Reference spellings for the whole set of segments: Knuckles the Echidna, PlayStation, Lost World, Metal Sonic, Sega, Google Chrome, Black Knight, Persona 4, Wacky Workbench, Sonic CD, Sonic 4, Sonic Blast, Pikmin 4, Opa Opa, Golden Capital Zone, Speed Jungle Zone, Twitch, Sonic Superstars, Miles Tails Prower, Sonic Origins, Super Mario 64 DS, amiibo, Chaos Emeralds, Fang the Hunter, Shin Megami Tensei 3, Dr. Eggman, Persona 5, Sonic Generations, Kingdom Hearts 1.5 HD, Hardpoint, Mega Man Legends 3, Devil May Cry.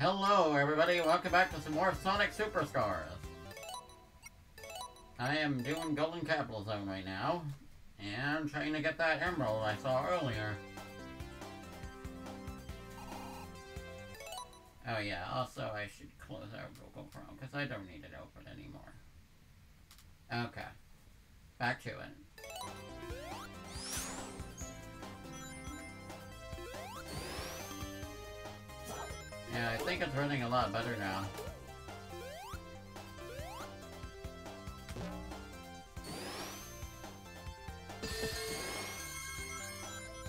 Hello everybody, welcome back to some more Sonic Superstars. I am doing Golden Capital Zone right now, and I'm trying to get that emerald I saw earlier. Oh yeah, also I should close out Google Chrome, because I don't need it open anymore. Okay, back to it. Yeah, I think it's running a lot better now.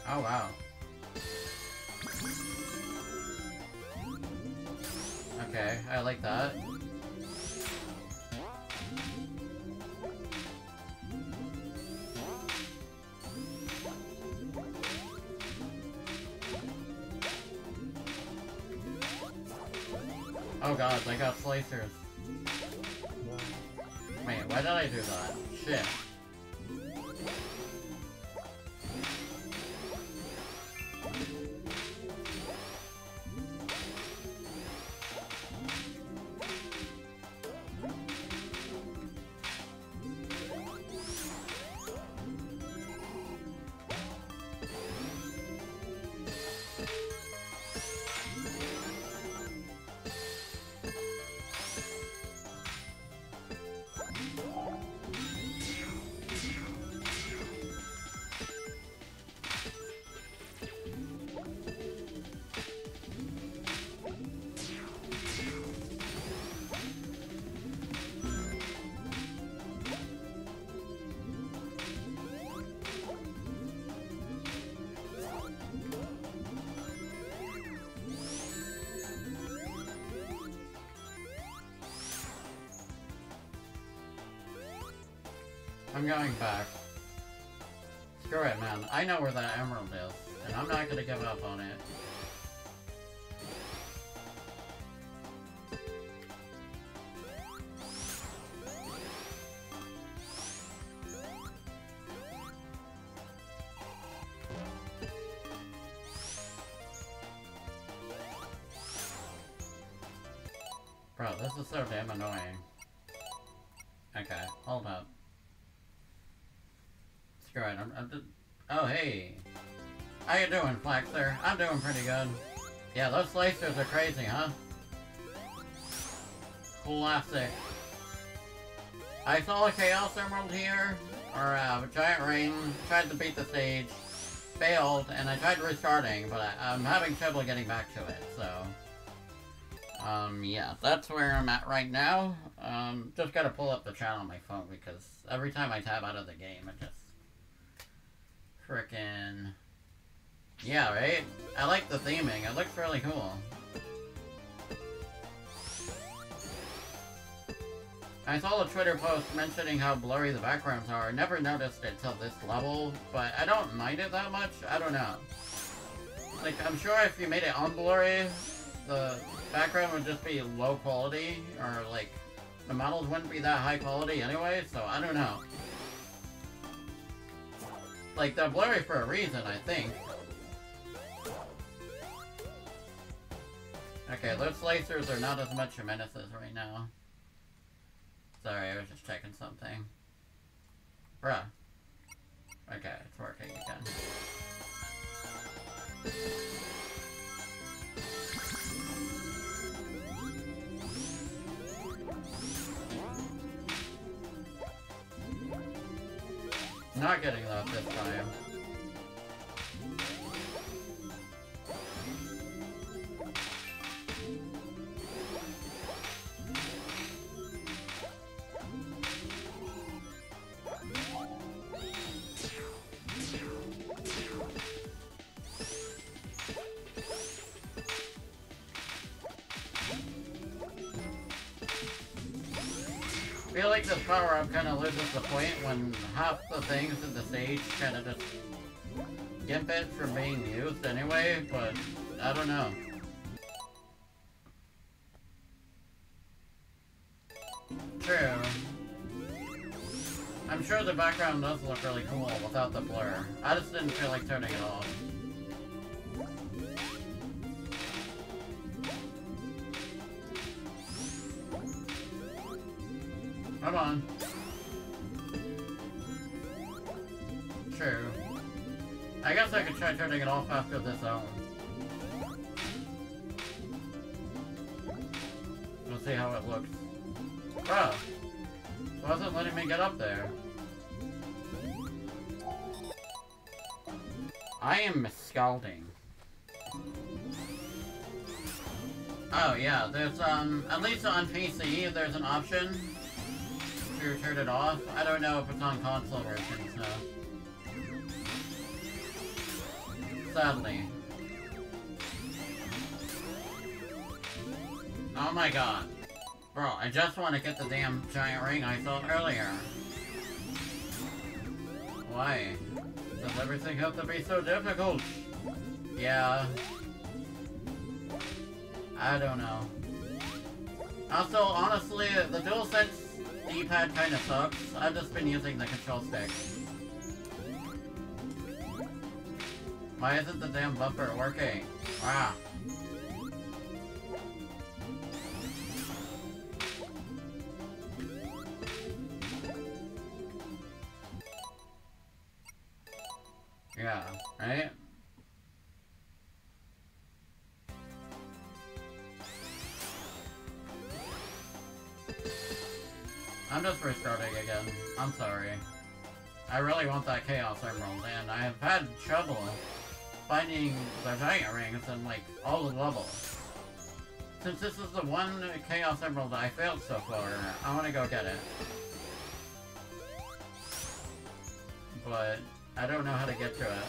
Oh wow. Okay, I like that. Oh god, I got slicers. Wait, why did I do that? Shit. I'm going back. Screw it, man. I know where that emerald is, and I'm not gonna give up on it. Bro, this is so damn annoying. Okay, hold up. Right, oh hey, how you doing, Flaxer? I'm doing pretty good. Yeah, those slicers are crazy, huh? Classic. I saw a Chaos Emerald here, or a Giant Ring, tried to beat the stage, failed, and I tried restarting, but I'm having trouble getting back to it, so... yeah, that's where I'm at right now. Just gotta pull up the chat on my phone, because every time I tab out of the game, it just... Frickin'... Yeah, right? I like the theming. It looks really cool. I saw a Twitter post mentioning how blurry the backgrounds are. I never noticed it till this level, but I don't mind it that much. I don't know. Like, I'm sure if you made it unblurry, the background would just be low quality, or like, the models wouldn't be that high quality anyway, so I don't know. Like, they're blurry for a reason, I think. Okay, those slicers are not as much a menace as right now. Sorry, I was just checking something. Bruh. Okay, it's working again. Not getting that this time. I feel like this power-up kind of loses the point when half the things in the stage kind of just gimp it from being used anyway, but I don't know. True. I'm sure the background does look really cool without the blur. I just didn't feel like turning it off. Come on. True. I guess I could try turning it off after this hour. We'll see how it looks. Bruh. It wasn't letting me get up there. I am scalding. Oh yeah, there's at least on PC there's an option to turn it off. I don't know if it's on console versions now. Sadly. Oh my god. Bro, I just want to get the damn giant ring I saw earlier. Why? Does everything have to be so difficult? Yeah. I don't know. Also, honestly, the DualSense D-pad kinda sucks. I've just been using the control stick. Why isn't the damn bumper working? Wow. Yeah, right? I'm just restarting again. I'm sorry. I really want that Chaos Emerald, and I have had trouble finding the giant rings in, like, all the levels. Since this is the one Chaos Emerald I failed so far, I want to go get it. But I don't know how to get to it.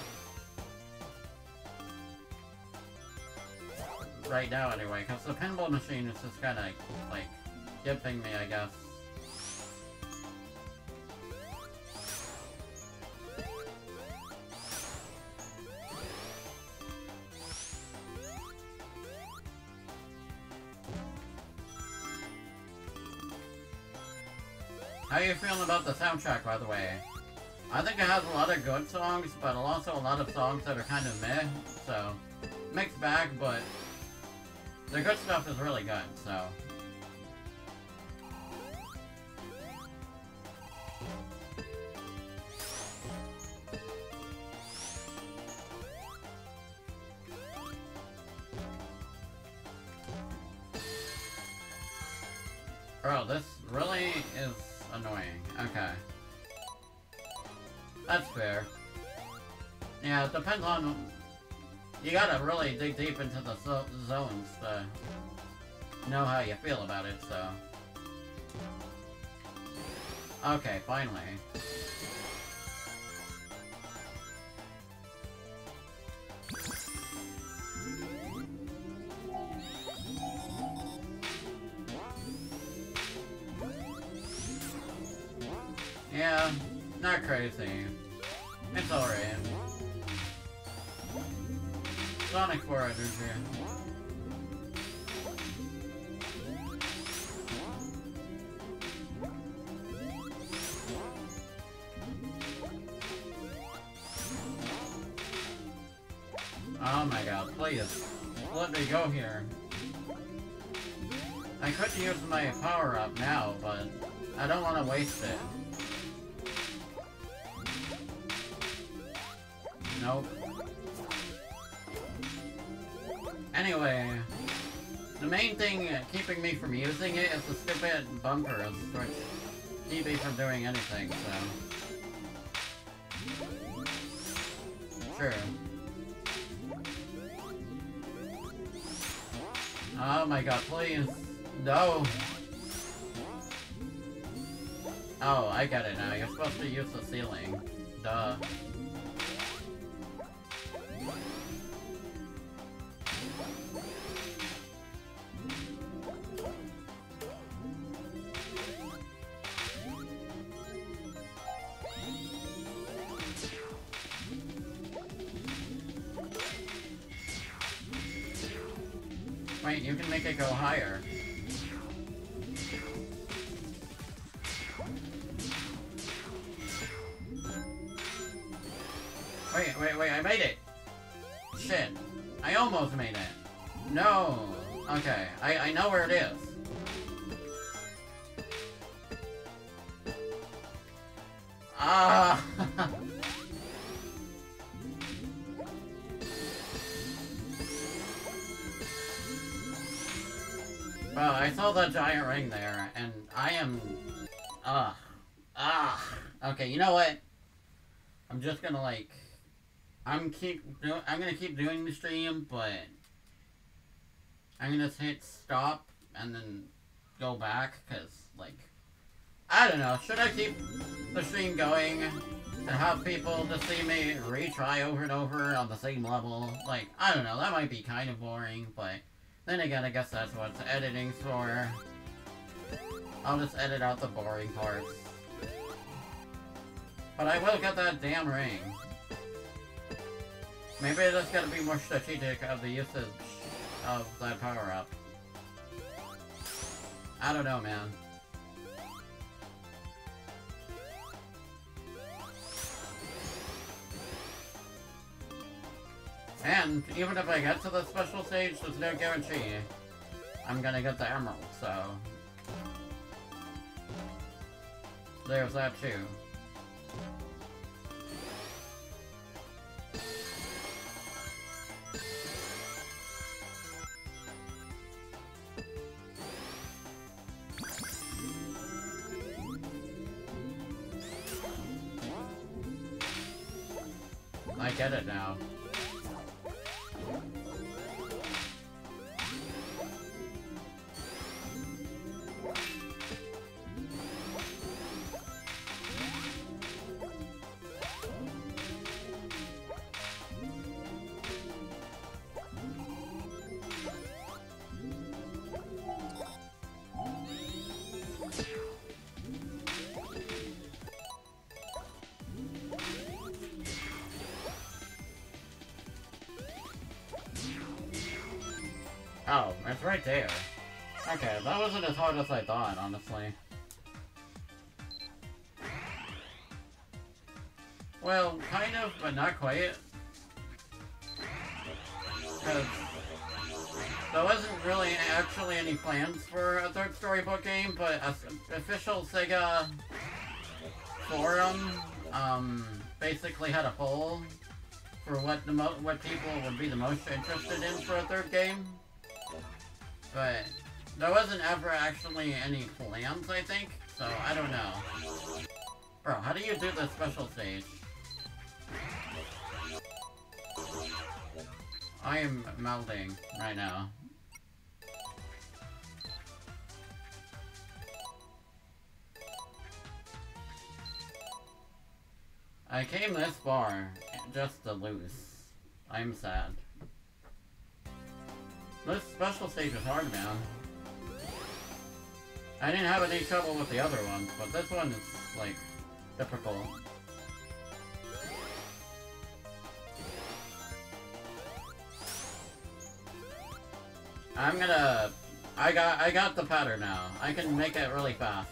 Right now, anyway, because the pinball machine is just kind of, like, dipping me, I guess. How are you feeling about the soundtrack, by the way? I think it has a lot of good songs, but also a lot of songs that are kind of meh, so mixed bag, but the good stuff is really good, so. Bro, this really is annoying. Okay. That's fair. Yeah, it depends on... You gotta really dig deep into the zones to know how you feel about it, so... Okay, finally. Yeah, not crazy. It's alright. Sonic 4 Origins here. Oh my god, please. Let me go here. I could use my power-up now, but I don't want to waste it. Nope. Anyway, the main thing keeping me from using it is the stupid bumper, which keep me from doing anything, so... True. Oh my god, please. No! Oh, I get it now. You're supposed to use the ceiling. Duh. Wait, you can make it go higher. Wait, I made it! Shit. I almost made it. No! Okay, I know where it is. Ah! Wow, I saw the giant ring there, and I am... Ugh. Ah! Okay, you know what? I'm just gonna, like... I'm gonna keep doing the stream, but... I'm gonna just hit stop, and then go back, because, like... I don't know, should I keep the stream going and have people just see me retry over and over on the same level? Like, I don't know, that might be kind of boring, but then again, I guess that's what editing's for. I'll just edit out the boring parts. But I will get that damn ring. Maybe I just gotta be more strategic of the usage of that power-up. I don't know, man. And even if I get to the special stage, there's no guarantee I'm gonna get the emerald, so... There's that too. I get it now. Oh, it's right there. Okay, that wasn't as hard as I thought, honestly. Well, kind of, but not quite. Because there wasn't really actually any plans for a third storybook game, but an official Sega forum basically had a poll for what people would be the most interested in for a third game. But there wasn't ever actually any plans, I think, so I don't know. Bro, how do you do the special stage? I am melding right now. I came this far just to lose. I'm sad. This special stage is hard, man. I didn't have any trouble with the other ones, but this one is, like, difficult. I got the pattern now. I can make it really fast.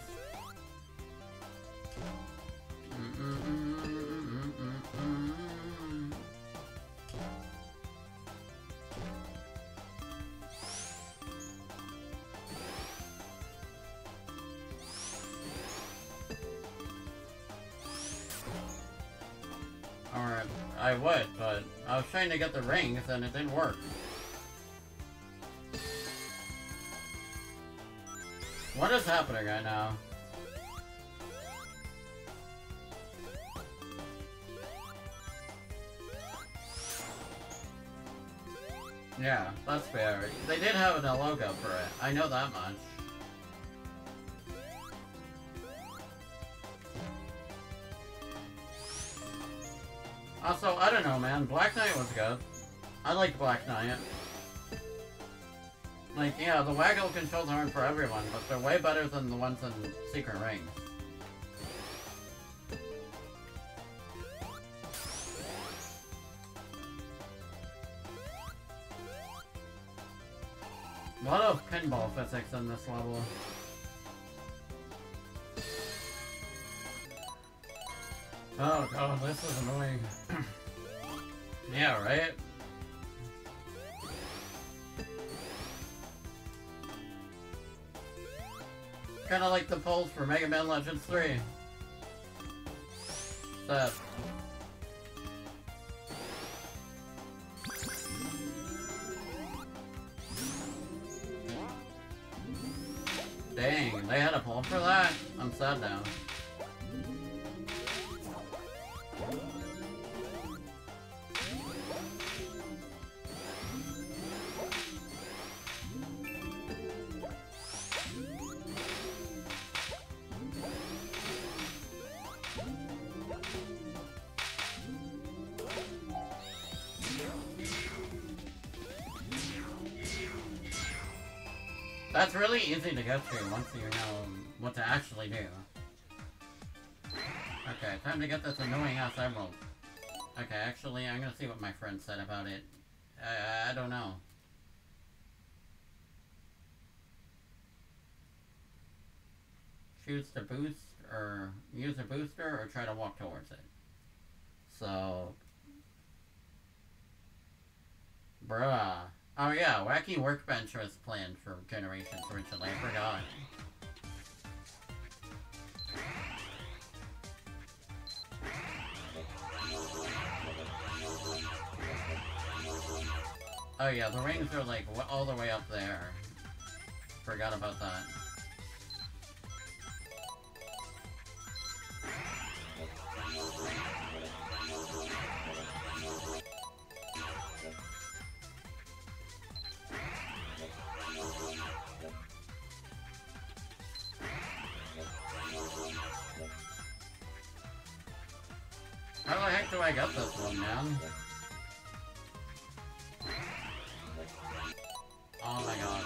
I would, but I was trying to get the rings and it didn't work. What is happening right now? Yeah, that's fair. They did have a logo for it. I know that much. Also, I don't know, man. Black Knight was good. I like Black Knight. Like, yeah, the waggle controls aren't for everyone, but they're way better than the ones in Secret Ring. A lot of pinball physics in this level. Oh god, this is annoying. Yeah, right? Kinda like the polls for Mega Man Legends 3. that. Dang, they had a poll for that? I'm sad now. That's really easy to get to once you know what to actually do. Okay, time to get this annoying ass emerald. Okay, actually, I'm gonna see what my friend said about it. I don't know. Choose to boost, or use a booster, or try to walk towards it. So... Bruh. Oh yeah, Wacky Workbench was planned for Generations originally, I forgot. Oh yeah, the rings are like all the way up there. Forgot about that. How the heck do I get this one, man? Oh my god.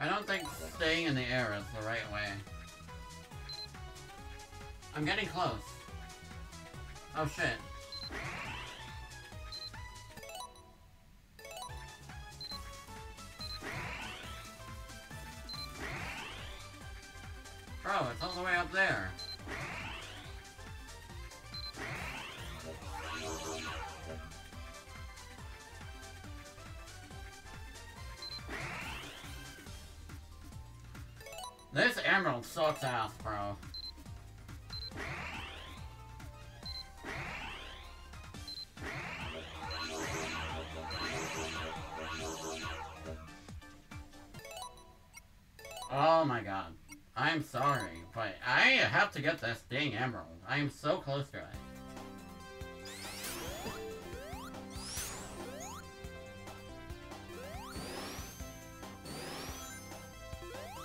I don't think staying in the air is the right way. I'm getting close. Oh shit. Bro, it's all the way up there. This emerald sucks ass, bro. Oh my god. I'm sorry, but I have to get this dang emerald. I am so close to it.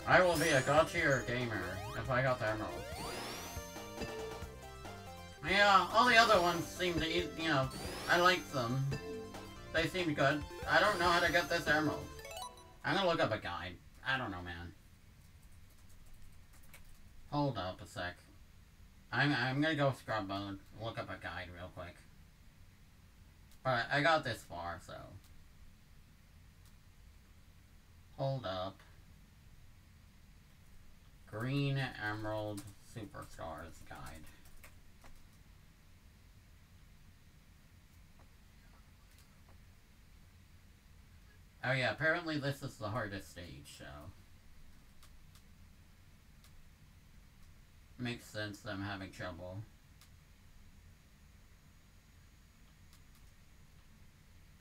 I will be a gotchier gamer if I got the emerald. Yeah, all the other ones seem to, you know, I liked them. They seemed good. I don't know how to get this emerald. I'm gonna look up a guide. I don't know, man. Hold up a sec. I'm gonna go scrub mode, look up a guide real quick. Alright, I got this far, so. Hold up. Green Emerald Superstars Guide. Oh yeah, apparently this is the hardest stage, so. Makes sense that I'm having trouble.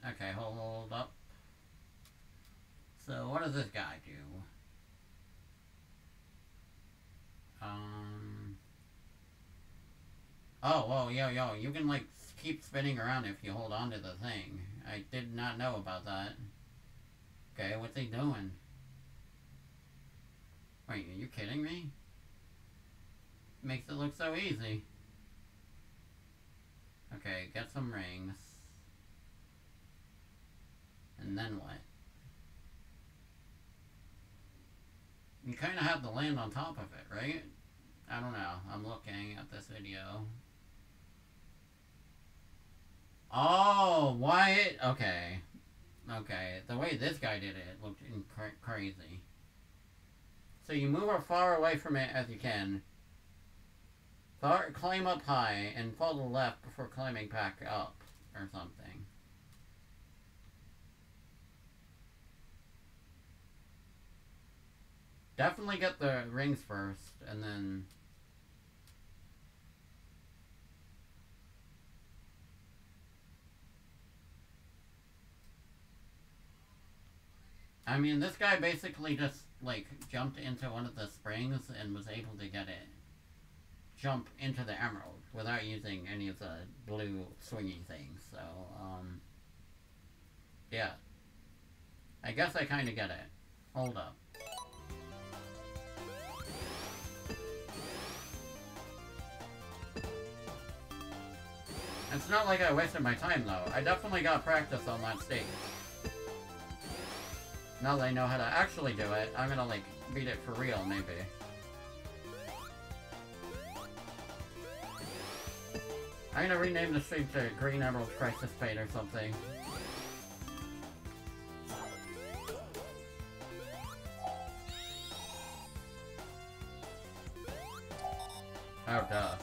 Okay, hold up. So, what does this guy do? Oh, whoa, yo, you can, like, keep spinning around if you hold on to the thing. I did not know about that. Okay, what's he doing? Wait, are you kidding me? Makes it look so easy. Okay, get some rings. And then what? You kind of have to land on top of it, right? I don't know. I'm looking at this video. Oh, Wyatt! Okay. Okay, the way this guy did it looked crazy. So you move as far away from it as you can. Climb up high and follow left before climbing back up or something. Definitely get the rings first, and then... I mean, this guy basically just, like, jumped into one of the springs and was able to get it. Jump into the emerald without using any of the blue swingy things, so, yeah. I guess I kinda get it. Hold up. It's not like I wasted my time, though. I definitely got practice on that stage. Now that I know how to actually do it, I'm gonna, like, beat it for real, maybe. I'm gonna rename the stream to Green Emerald Crisis Fate or something. Oh, duh.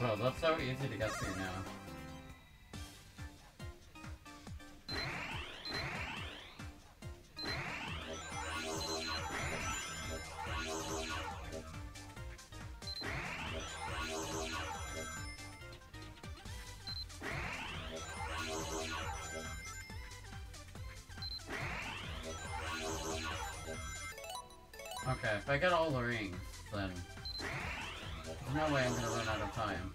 Bro, that's so easy to get through now. Okay, if I get all the rings, then... there's no way I'm gonna run out of time.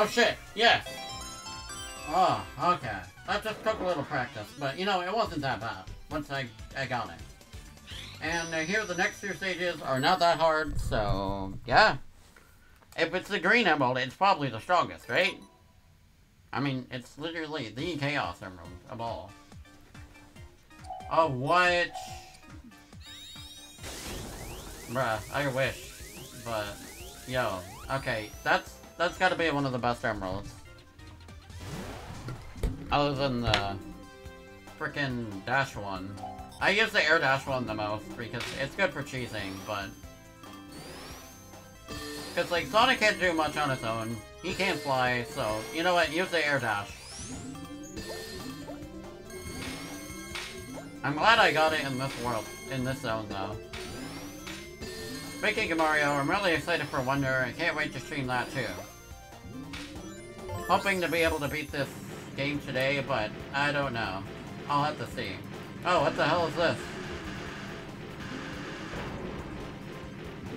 Oh shit, yes! Oh, okay. That just took a little practice, but, you know, it wasn't that bad once I got it. And here the next two stages are not that hard, so, yeah. If it's the green emerald, it's probably the strongest, right? I mean, it's literally the Chaos Emerald of all. Oh, what? Bruh, I wish, but, yo. Okay, that's gotta be one of the best emeralds. Other than the frickin' dash one. I use the air dash one the most because it's good for cheesing, but... because, like, Sonic can't do much on his own. He can't fly, so, you know what, use the air dash. I'm glad I got it in this world, in this zone, though. Speaking of Mario, I'm really excited for Wonder. I can't wait to stream that, too. Hoping to be able to beat this game today, but I don't know. I'll have to see. Oh, what the hell is this?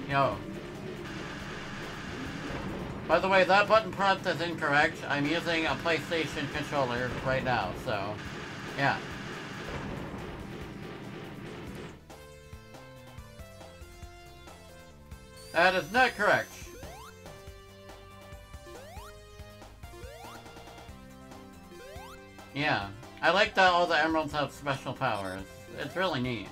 Yo. By the way, that button prompt is incorrect. I'm using a PlayStation controller right now, so... yeah. That is not correct. Yeah, I like that all the emeralds have special powers. It's really neat.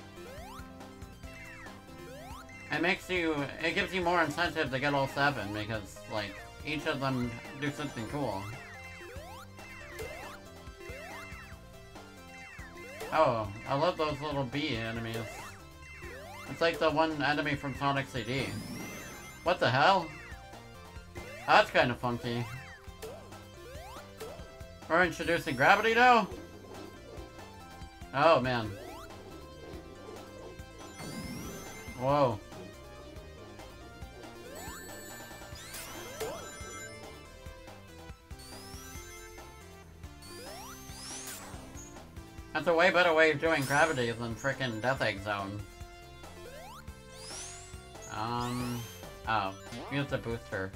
It gives you more incentive to get all 7 because, like, each of them do something cool. Oh, I love those little bee enemies. It's like the one enemy from Sonic CD. What the hell? That's kind of funky. We're introducing gravity now? Oh man. Whoa. That's a way better way of doing gravity than frickin' Death Egg Zone. Oh. Use the booster.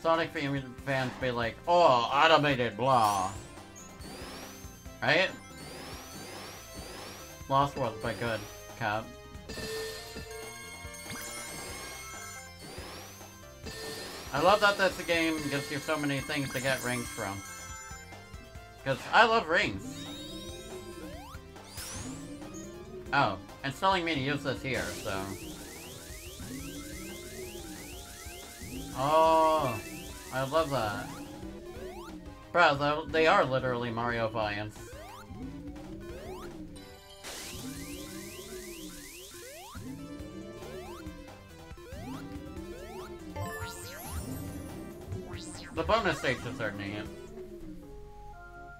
Sonic fans be like, oh, automated, blah. Right? Lost World's by good, Cap. I love that this game gives you so many things to get rings from. Because I love rings. Oh, it's telling me to use this here, so... Oh, I love that. Bro, they are literally Mario Vians. The bonus stages are neat.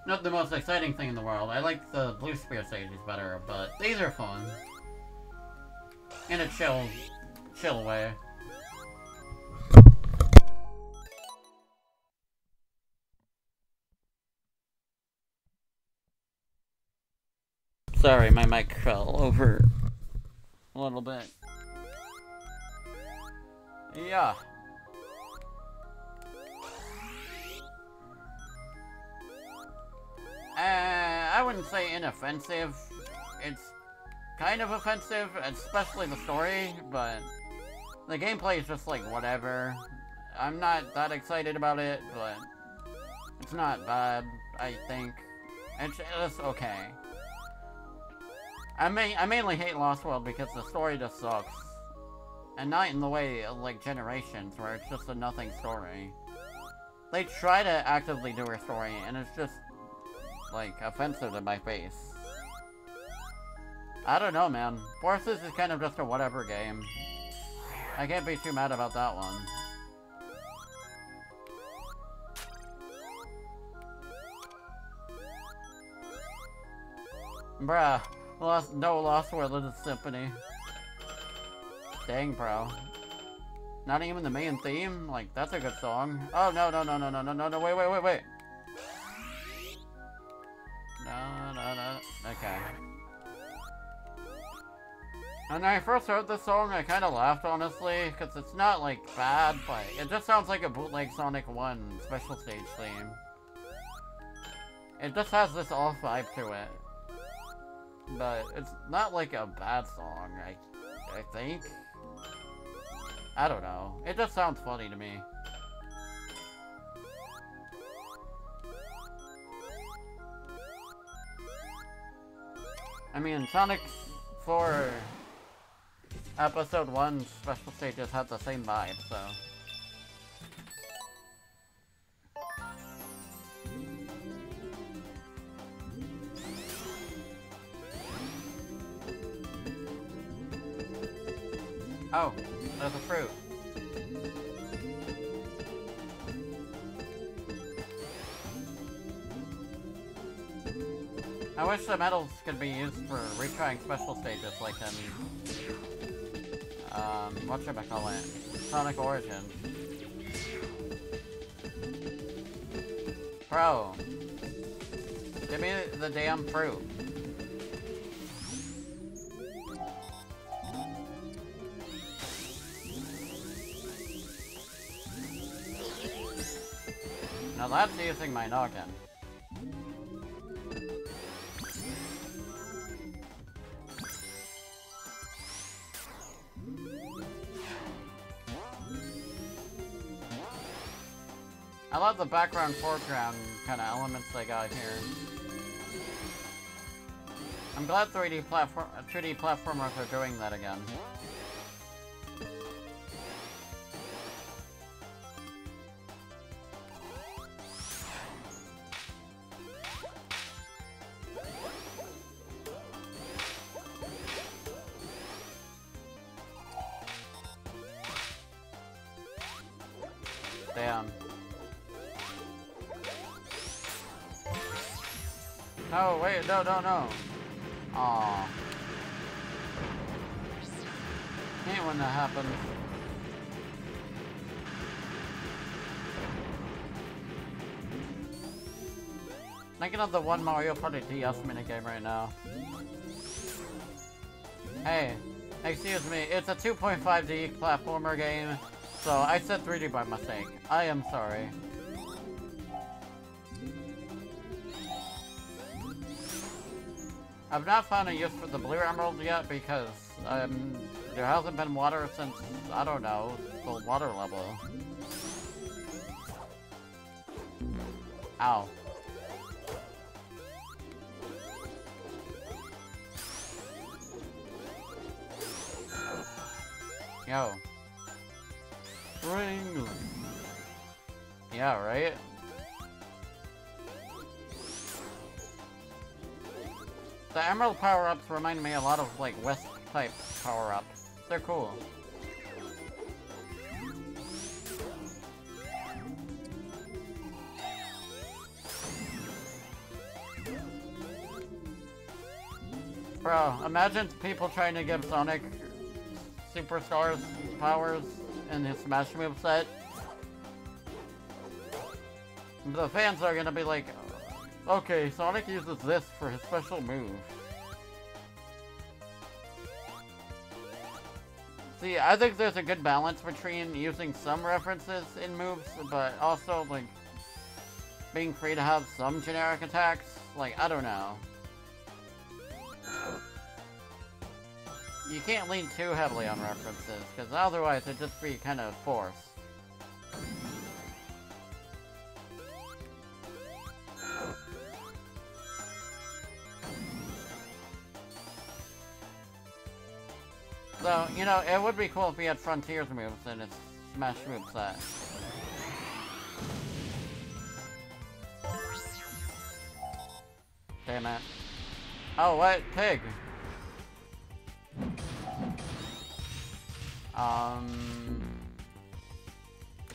Not the most exciting thing in the world. I like the blue spear stages better, but these are fun. In a chill way. Sorry, my mic fell over a little bit. Yeah. I wouldn't say inoffensive. It's kind of offensive, especially the story, but the gameplay is just like whatever. I'm not that excited about it, but it's not bad, I think. It's okay. I mainly hate Lost World because the story just sucks. And not in the way of, like, Generations, where it's just a nothing story. They try to actively do a story, and it's just, like, offensive to my face. I don't know, man. Forces is kind of just a whatever game. I can't be too mad about that one. Bruh. Lost World of the Symphony. Dang, bro. Not even the main theme? Like, that's a good song. Oh, no, wait. No, okay. When I first heard this song, I kinda laughed, honestly, because it's not, like, bad, but it just sounds like a bootleg Sonic 1 special stage theme. It just has this off vibe to it. But it's not like a bad song, I think. I don't know. It just sounds funny to me. I mean, Sonic 4 Episode 1 special stages had the same vibe, so... Oh, there's a fruit. I wish the medals could be used for retrying special stages like in... whatchamacallit? Sonic Origins. Bro. Give me the damn fruit. Now that's using my noggin. I love the background, foreground kind of elements they got here. I'm glad 2D platformers are doing that again. Damn. No, wait, no. Aww. Hate when that happens. Thinking of the one Mario Party DS minigame right now. Hey, excuse me, it's a 2.5D platformer game, so I said 3D by mistake. I am sorry. I've not found a use for the blue emerald yet because there hasn't been water since, I don't know, the water level. Ow. Yo. Ring. Yeah, right? The emerald power-ups remind me a lot of, like, Wisp-type power-ups. They're cool. Bro, imagine people trying to give Sonic Superstars powers in his Smash moveset. The fans are gonna be like, okay, Sonic uses this for his special move. See, I think there's a good balance between using some references in moves, but also, like, being free to have some generic attacks. Like, I don't know. You can't lean too heavily on references, because otherwise it'd just be kind of forced. So, you know, it would be cool if we had Frontiers moves in its Smash moveset. Damn it. Oh, what? Pig!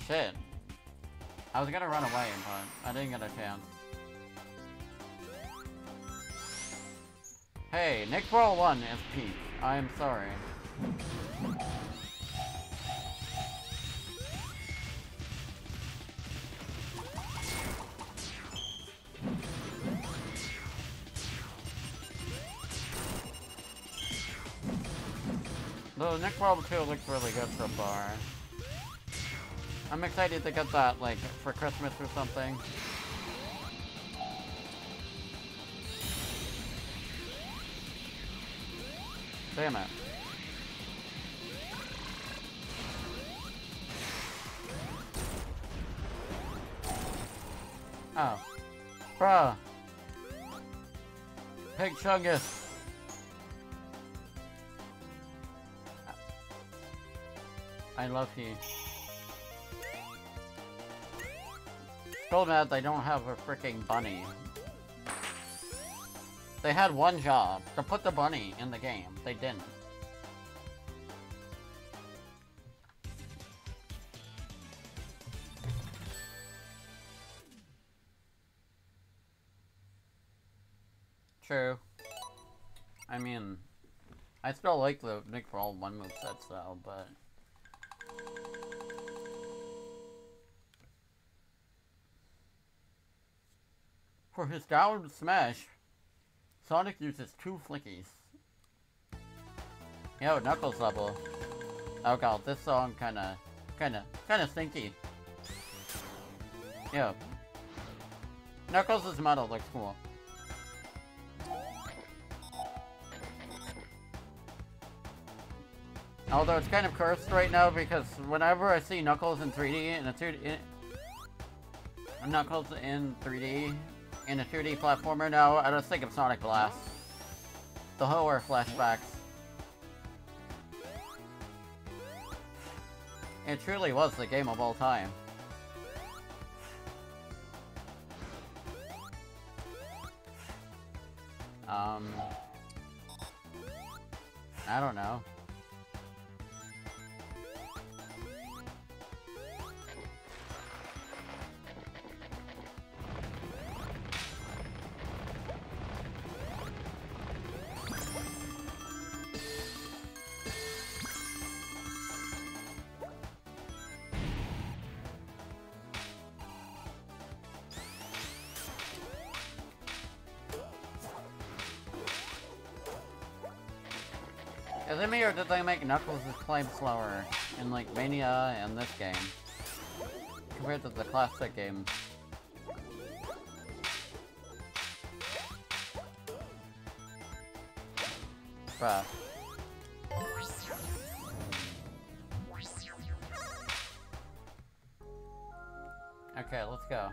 Shit. I was gonna run away, but I didn't get a chance. Hey, Nick Brawl 1 is peak. I am sorry. Though Nick Brawl 2 looks really good so far. I'm excited to get that, like, for Christmas or something. Damn it. Oh. Bruh. Pig Chungus. I love you. So mad they don't have a freaking bunny. They had one job, to put the bunny in the game. They didn't. True. I mean, I still like the Nick Brawl 1 moveset style, but... For his down smash, Sonic uses two flickies. Yo, Knuckles level. Oh god, this song kinda stinky. Yo. Knuckles' model looks cool. Although it's kind of cursed right now because whenever I see Knuckles in 3D and a 2D... Knuckles in 3D in a 2D platformer now, I just think of Sonic Blast. The horror flashbacks. It truly was the game of all time. I don't know. Is it me, or did they make Knuckles' claim slower in, like, Mania and this game? Compared to the classic game. Bruh. Okay, let's go.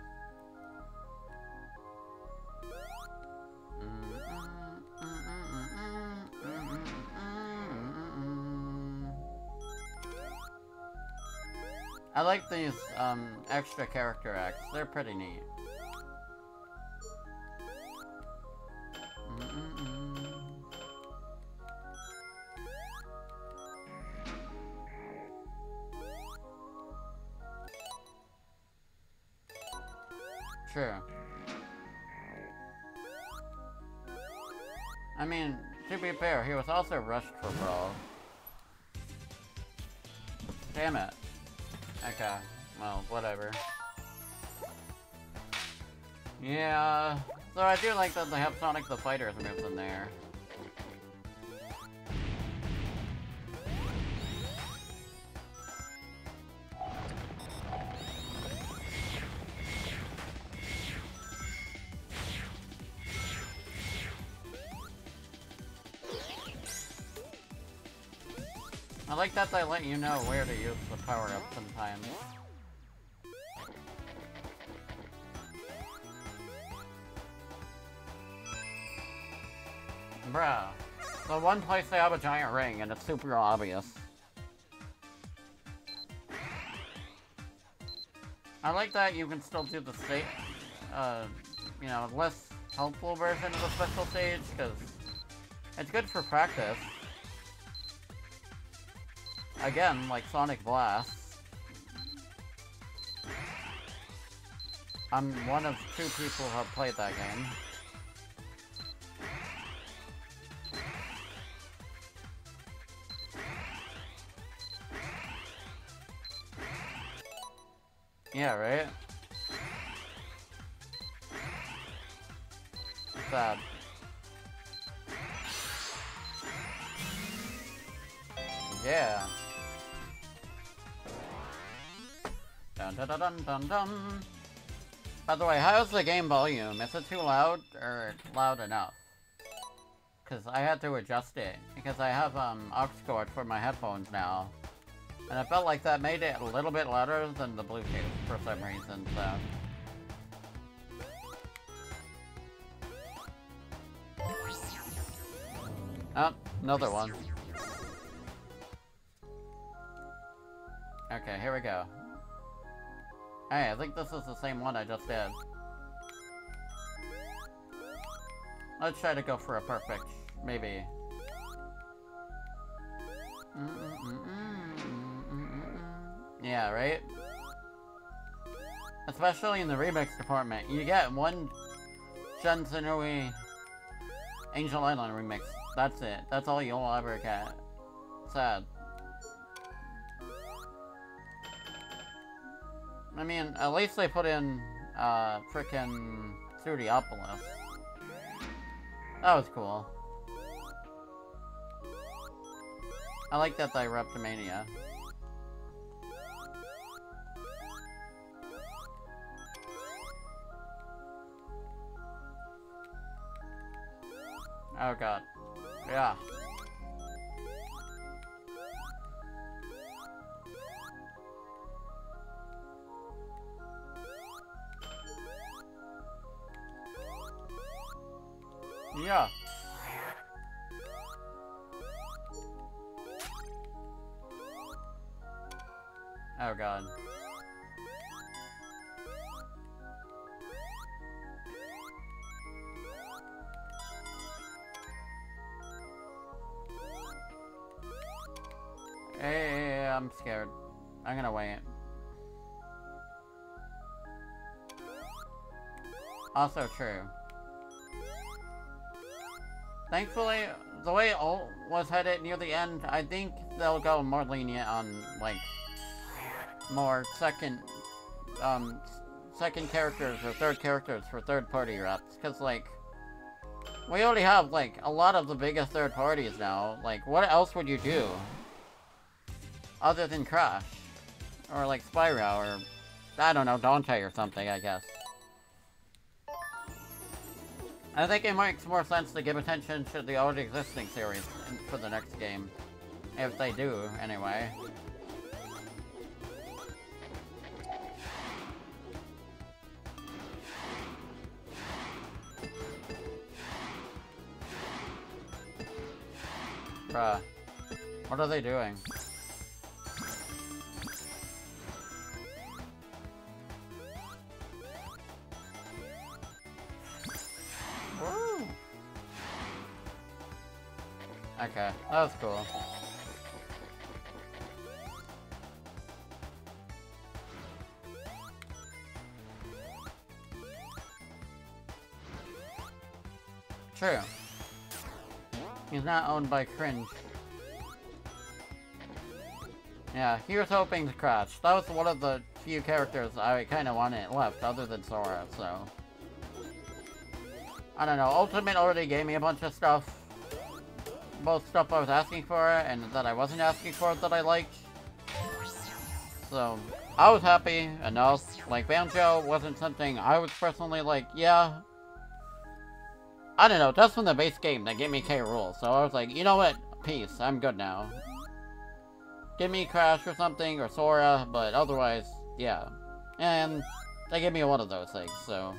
I like these extra character acts. They're pretty neat. True. I mean, to be fair, he was also rushed for Brawl. Damn it. Okay, well, whatever. Yeah, so I do like that they have Sonic the Fighter's moves in there. I like that they let you know where to use the power-up sometimes. Bruh. The one place they have a giant ring, and it's super obvious. I like that you can still do the stage, you know, less helpful version of the special stage, because it's good for practice. Again, like Sonic Blast. I'm one of two people who have played that game. Yeah, right? Sad. Yeah. Dun, dun, dun, dun, dun. By the way, how's the game volume? Is it too loud or loud enough? Because I had to adjust it. Because I have aux cord for my headphones now. And I felt like that made it a little bit louder than the Bluetooth for some reason, so... Oh, another one. Okay, here we go. Hey, I think this is the same one I just did. Let's try to go for a perfect, maybe. Yeah, right? Especially in the remix department. You get one Shensenui Angel Island remix. That's it. That's all you'll ever get. Sad. I mean, at least they put in, frickin' Studiopolis. That was cool. I like that they repped Mania. Oh god. Yeah. Yeah. Oh god. Hey, I'm scared. I'm gonna wait. Also true. Thankfully, the way Alt was headed near the end, I think they'll go more lenient on, like, more second characters or third characters for third-party reps. Because, like, We already have, like, a lot of the biggest third parties now. Like, what else would you do? Other than Crash. Or, like, Spyro, or... I don't know, Dante or something, I guess. I think it makes more sense to give attention to the already existing series for the next game. If they do, anyway. Bruh. What are they doing? Woo! Okay, that was cool. True. He's not owned by Cringe. Yeah, he was hoping to Crash. That was one of the few characters I kind of wanted left, other than Sora, so... I don't know, Ultimate already gave me a bunch of stuff. Both stuff I was asking for, and that I wasn't asking for that I liked. So, I was happy enough. Like, Banjo wasn't something I was personally like, yeah... I don't know, that's from the base game that gave me K-Rool, so I was like, you know what, peace, I'm good now. Give me Crash or something, or Sora, but otherwise, yeah. And they gave me one of those things, so...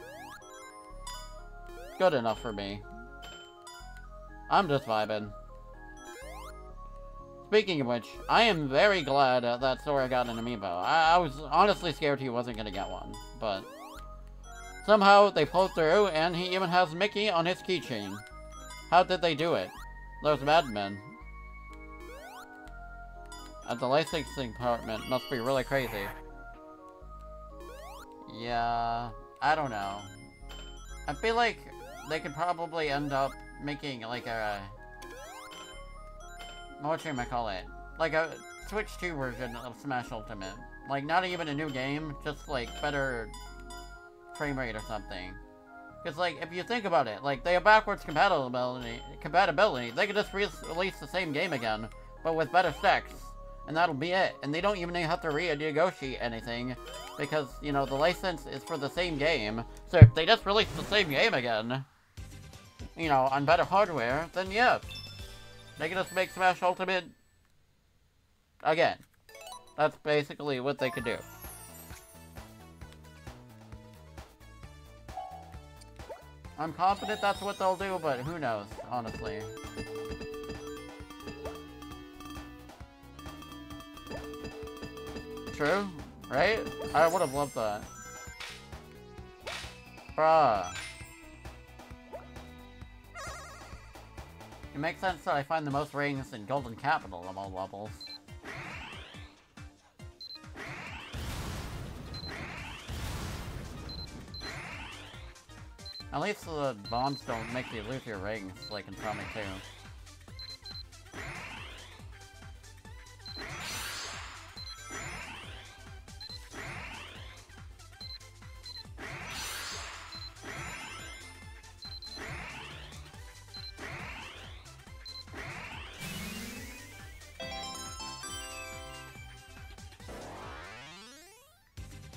Good enough for me. I'm just vibing. Speaking of which, I am very glad that Sora got an amiibo. I was honestly scared he wasn't gonna get one, but... Somehow, they pulled through, and he even has Mickey on his keychain. How did they do it? Those madmen. At the licensing department must be really crazy. Yeah... I don't know. I feel like they could probably end up making, like, a... What should I call it? Like a Switch 2 version of Smash Ultimate. Like, not even a new game, just, like, better... frame rate or something. Because, like, if you think about it, like, they have backwards compatibility. They could just release the same game again, but with better specs, and that'll be it. And they don't even have to renegotiate anything, because, you know, the license is for the same game. So if they just release the same game again, you know, on better hardware, then yeah, they can just make Smash Ultimate again. That's basically what they could do. I'm confident that's what they'll do, but who knows, honestly. True, right? I would've loved that. Bruh. It makes sense that I find the most rings in Golden Capital of all levels. At least the bombs don't make you lose your rings, like in Persona 2.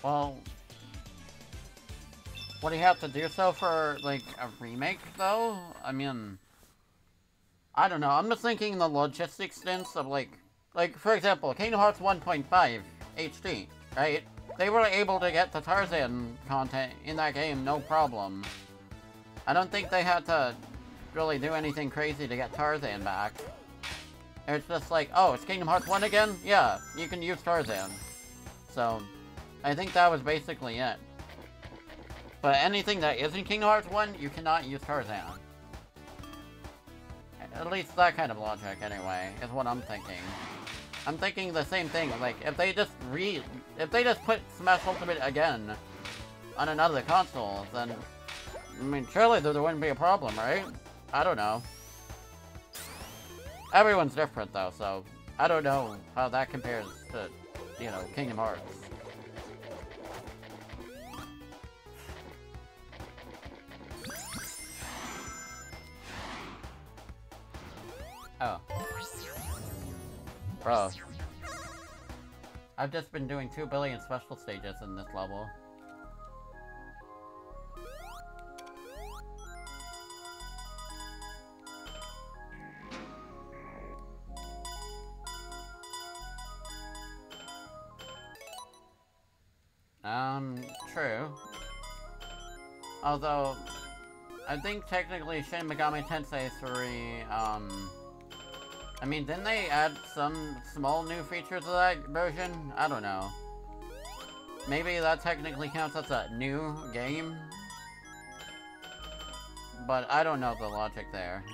Well... Would he have to do so for, like, a remake, though? I mean... I don't know, I'm just thinking the logistics sense of, like, for example, Kingdom Hearts 1.5 HD, right? They were able to get the Tarzan content in that game, no problem. I don't think they had to really do anything crazy to get Tarzan back. It's just like, oh, it's Kingdom Hearts 1 again? Yeah, you can use Tarzan. So, I think that was basically it. But anything that isn't Kingdom Hearts 1, you cannot use Tarzan. At least that kind of logic, anyway, is what I'm thinking. I'm thinking the same thing, like, if they just put Smash Ultimate again on another console, then... I mean, surely there wouldn't be a problem, right? I don't know. Everyone's different, though, so... I don't know how that compares to, you know, Kingdom Hearts. Oh. Bro. I've just been doing 2 billion special stages in this level. True. Although, I think technically Shin Megami Tensei 3, I mean, didn't they add some small new feature to that version? I don't know. Maybe that technically counts as a new game? But I don't know the logic there.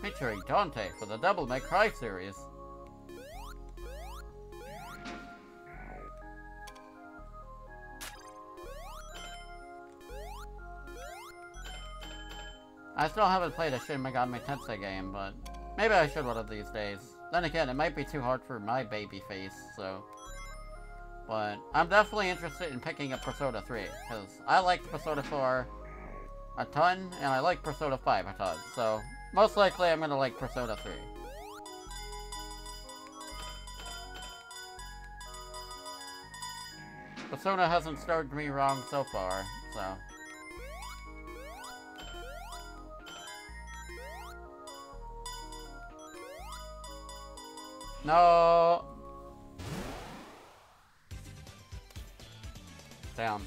Featuring Dante for the Devil May Cry series. I still haven't played a Shin Megami Tensei game, but maybe I should one of these days. Then again, it might be too hard for my baby face, so... But I'm definitely interested in picking up Persona 3, because I liked Persona 4 a ton, and I like Persona 5 a ton, so... Most likely, I'm gonna like Persona 3. Persona hasn't started me wrong so far, so... No! Damn.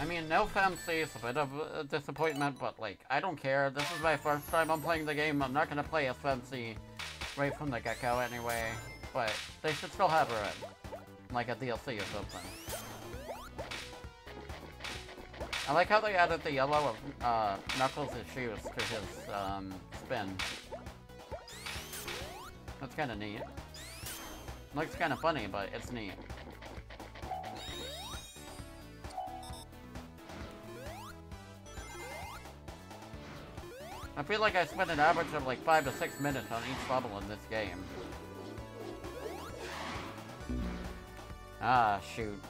I mean, no fancy is a bit of a disappointment, but like, I don't care. This is my first time I'm playing the game. I'm not gonna play as fancy right from the get-go anyway, but they should still have her in, like a DLC or something. I like how they added the yellow of Knuckles' shoes to his spin. That's kinda neat. Looks kinda funny, but it's neat. I feel like I spent an average of like 5 to 6 minutes on each level in this game. Ah, shoot.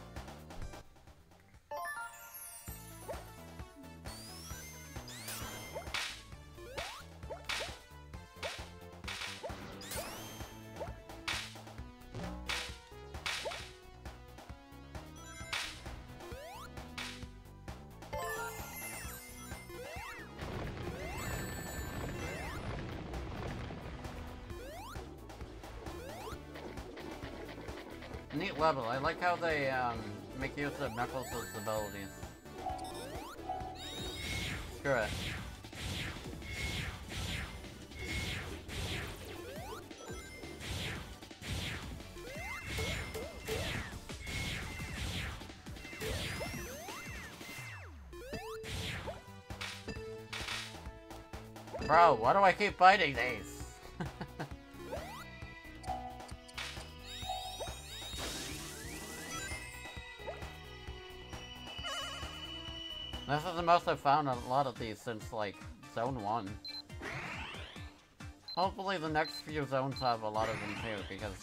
Neat level. I like how they make use of Knuckles' abilities. Screw it. Bro, why do I keep fighting these? This is the most I've found a lot of these since, like, Zone 1. Hopefully the next few zones have a lot of them too, because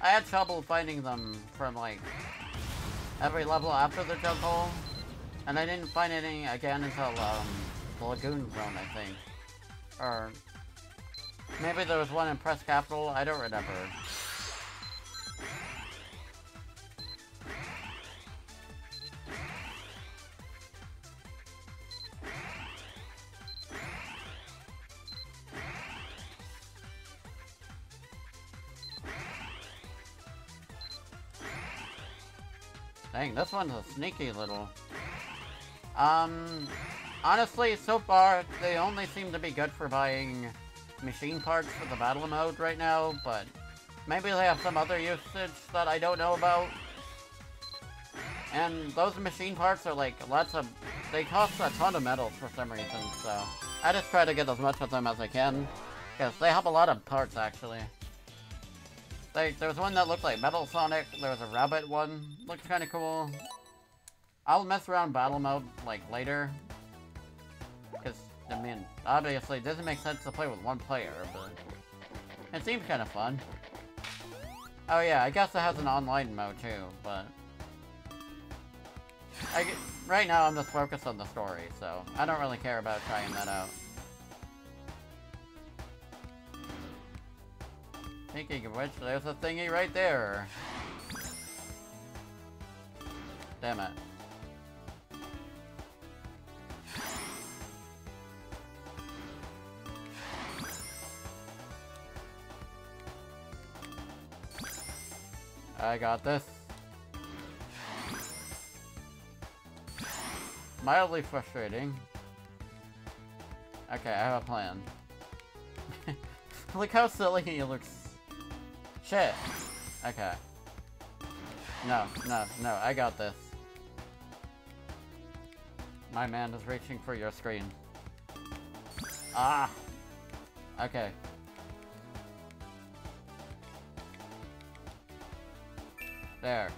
I had trouble finding them from, like, every level after the jungle, and I didn't find any again until, the Lagoon Zone, I think. Or, maybe there was one in Press Capital, I don't remember. Dang, this one's a sneaky little... honestly, so far, they only seem to be good for buying machine parts for the battle mode right now, but maybe they have some other usage that I don't know about. And those machine parts are like lots of... They cost a ton of metals for some reason, so I just try to get as much of them as I can, because they have a lot of parts, actually. Like, there was one that looked like Metal Sonic, there was a rabbit one, looks kinda cool. I'll mess around battle mode, like, later. Cause, I mean, obviously it doesn't make sense to play with one player, but... It seems kinda fun. Oh yeah, I guess it has an online mode too, but... Right now I'm just focused on the story, so I don't really care about trying that out. Speaking of which, there's a thingy right there! Damn it. I got this. Mildly frustrating. Okay, I have a plan. Look how silly he looks. Shit. Okay. No, I got this. My man is reaching for your screen. Ah! Okay. There.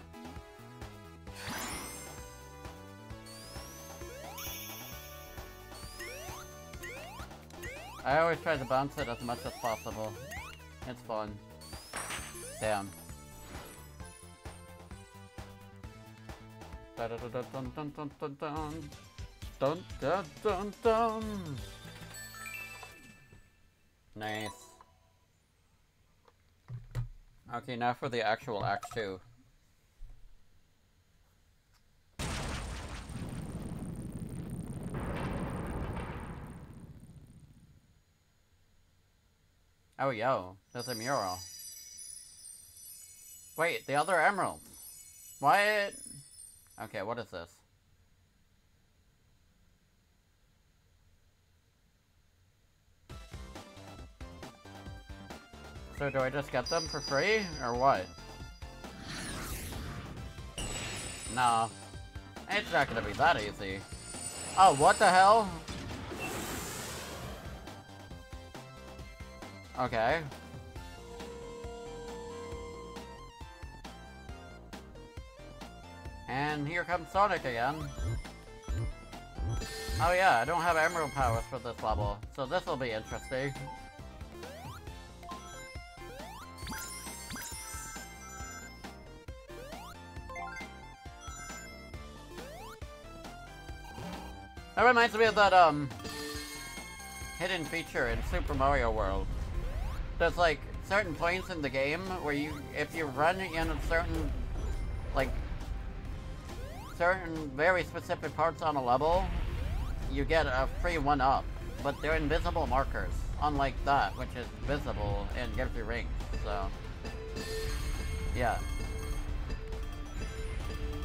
I always try to bounce it as much as possible. It's fun. Damn. Dun-dun-dun-dun-dun-dun-dun. Nice. Okay, now for the actual Act 2. Oh, yo, there's a mural. Wait, the other emerald. What? Okay, what is this? So do I just get them for free, or what? No. It's not gonna be that easy. Oh, what the hell? Okay. And here comes Sonic again. Oh yeah, I don't have emerald powers for this level, so this will be interesting. That reminds me of that, hidden feature in Super Mario World. There's like certain points in the game where if you run in certain very specific parts on a level, you get a free 1-up, but they're invisible markers, unlike that, which is visible and gives you rings, so yeah.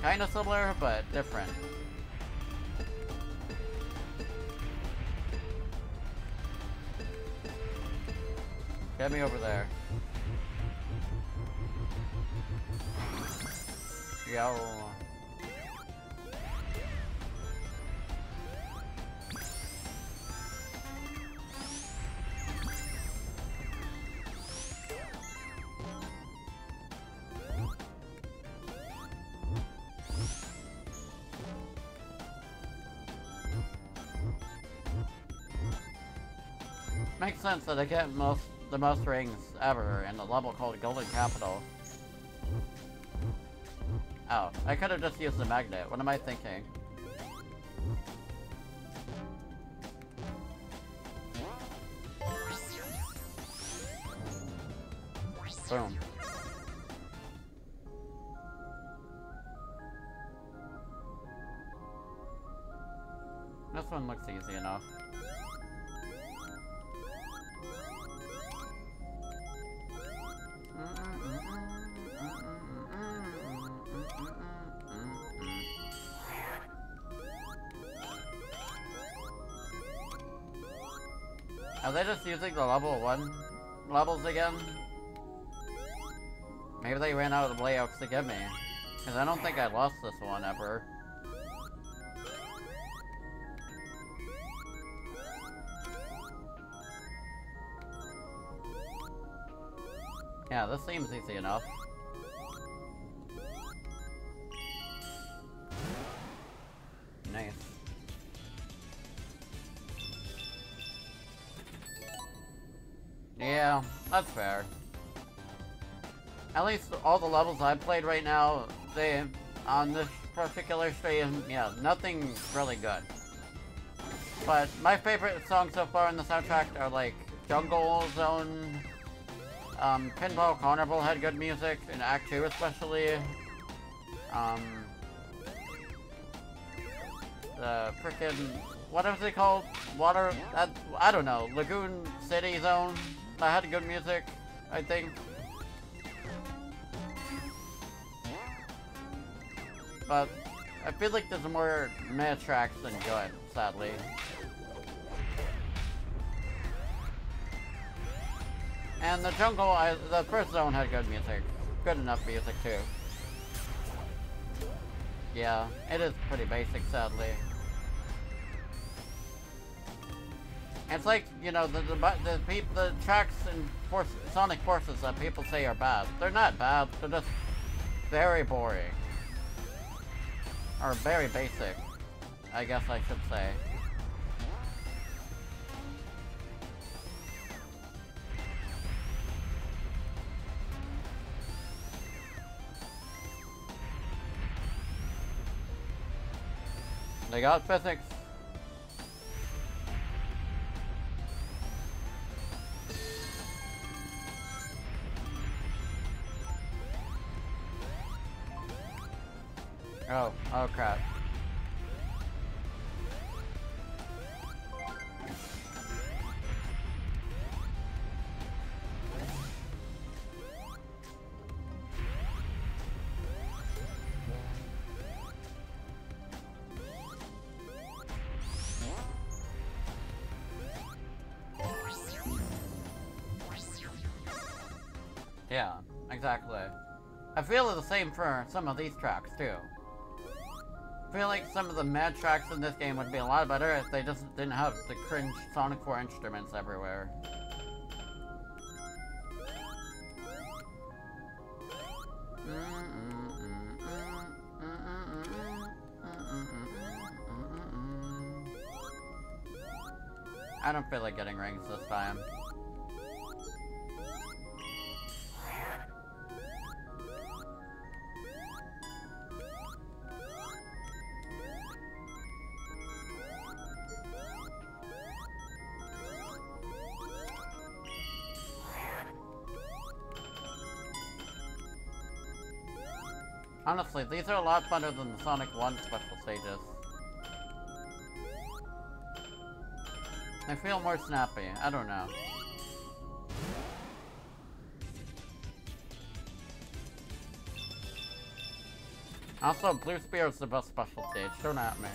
Kinda similar, but different. Get me over there. Yo. Makes sense that I get the most rings ever in the level called Golden Capital. Oh, I could have just used the magnet. What am I thinking? Boom. This one looks easy enough. Are they just using the level 1 levels again? Maybe they ran out of layouts to give me, because I don't think I lost this one ever. Yeah, this seems easy enough. Nice. Yeah, that's fair. At least all the levels I've played right now, on this particular illustration, yeah, nothing really good. But my favorite songs so far in the soundtrack are like Jungle Zone, Pinball Carnival had good music, and Act 2 especially. The frickin', what is it called? Water, I don't know, Lagoon City Zone. I had good music, I think. But I feel like there's more meh tracks than good, sadly. And the jungle, the first zone had good music. Good enough music, too. Yeah, it is pretty basic, sadly. It's like, you know, the tracks in Sonic Forces that people say are bad. They're not bad, they're just very boring. Or very basic, I guess I should say. They got physics. Oh, oh crap. Yeah, exactly. I feel the same for some of these tracks too. I feel like some of the mad tracks in this game would be a lot better if they just didn't have the cringe Sonic 4 instruments everywhere. I don't feel like getting rings this time. Honestly, these are a lot funner than the Sonic 1 special stages. They feel more snappy, I don't know. Also, Blue Spear is the best special stage, don't at me.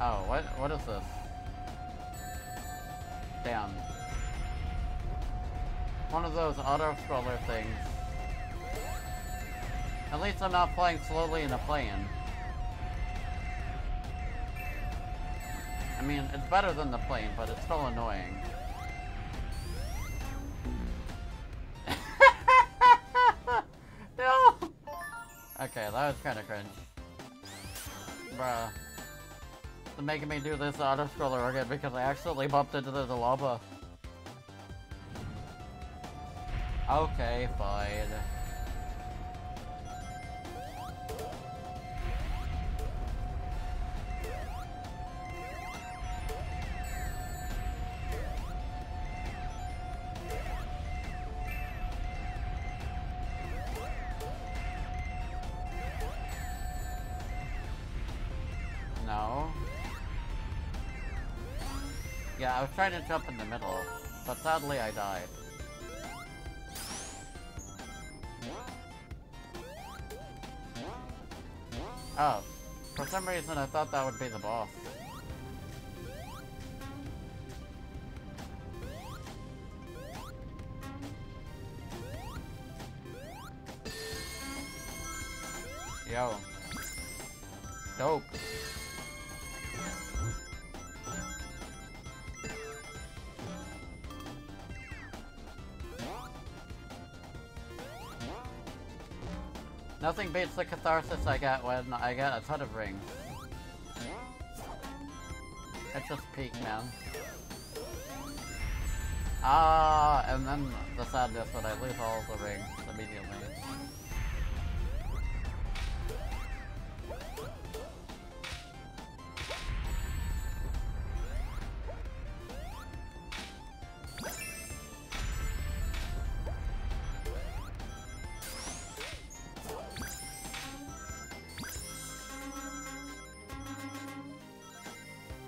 Oh, what is this? Damn. One of those auto-scroller things. At least I'm not flying slowly in a plane. I mean, it's better than the plane, but it's still annoying. No! Okay, that was kinda cringe. Bruh. They're making me do this auto-scroller again because I accidentally bumped into the lava. Okay, fine. No. Yeah, I was trying to jump in the middle, but sadly I died. Oh, for some reason I thought that would be the boss. Yo. Dope. Nothing beats the catharsis I get when I get a ton of rings. It's just peak, man. Ah, and then the sadness when I lose all the rings immediately.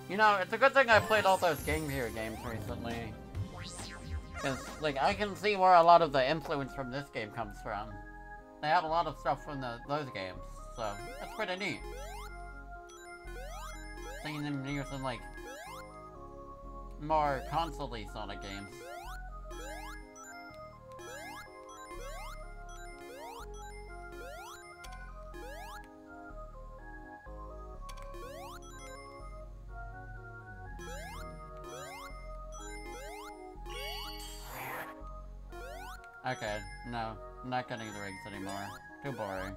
You know, it's a good thing I played all those Game Gear games recently. Because, like, I can see where a lot of the influence from this game comes from. They have a lot of stuff from those games, so that's pretty neat. Seeing them using, like, more console-y Sonic games. Okay, no, I'm not getting the rings anymore. Too boring.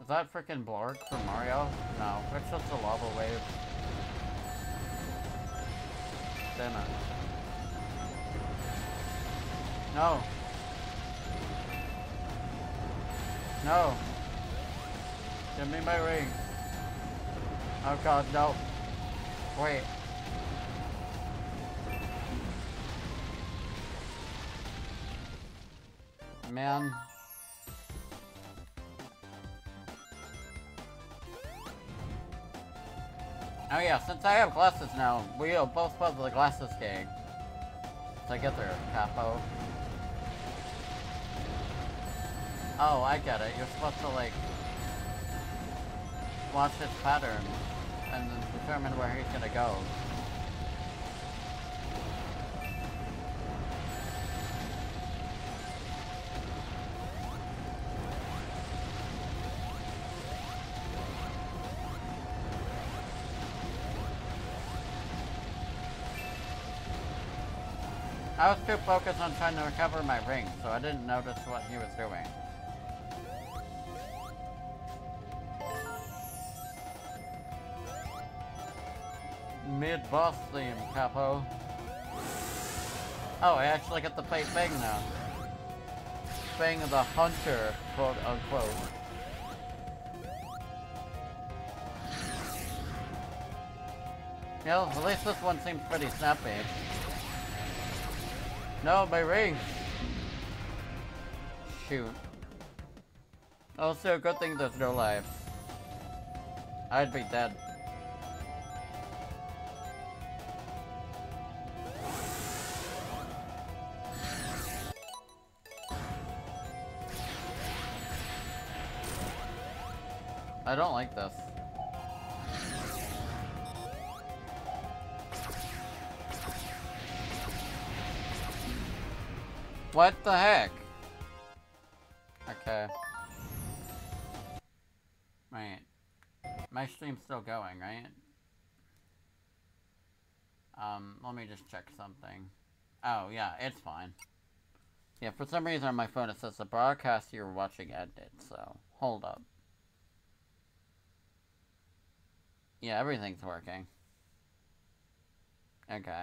Is that freaking Blork from Mario? No, it's just a lava wave. Damn it. No. No. Give me my ring. Oh god, no. Wait. Man. Oh yeah, since I have glasses now, we are both part of the glasses gang. So get there, capo. Oh, I get it. You're supposed to, like, watch his pattern and then determine where he's gonna go. I was too focused on trying to recover my ring, so I didn't notice what he was doing. Mid-boss theme, capo. Oh, I actually get to play Fang now. Fang the Hunter, quote-unquote. You know, at least this one seems pretty snappy. No, my ring! Shoot. Also, good thing there's no life. I'd be dead. I don't like this. What the heck? Okay. Right. My stream's still going, right? Let me just check something. Oh, yeah, it's fine. Yeah, for some reason on my phone it says the broadcast you're watching ended, so hold up. Yeah, everything's working. Okay.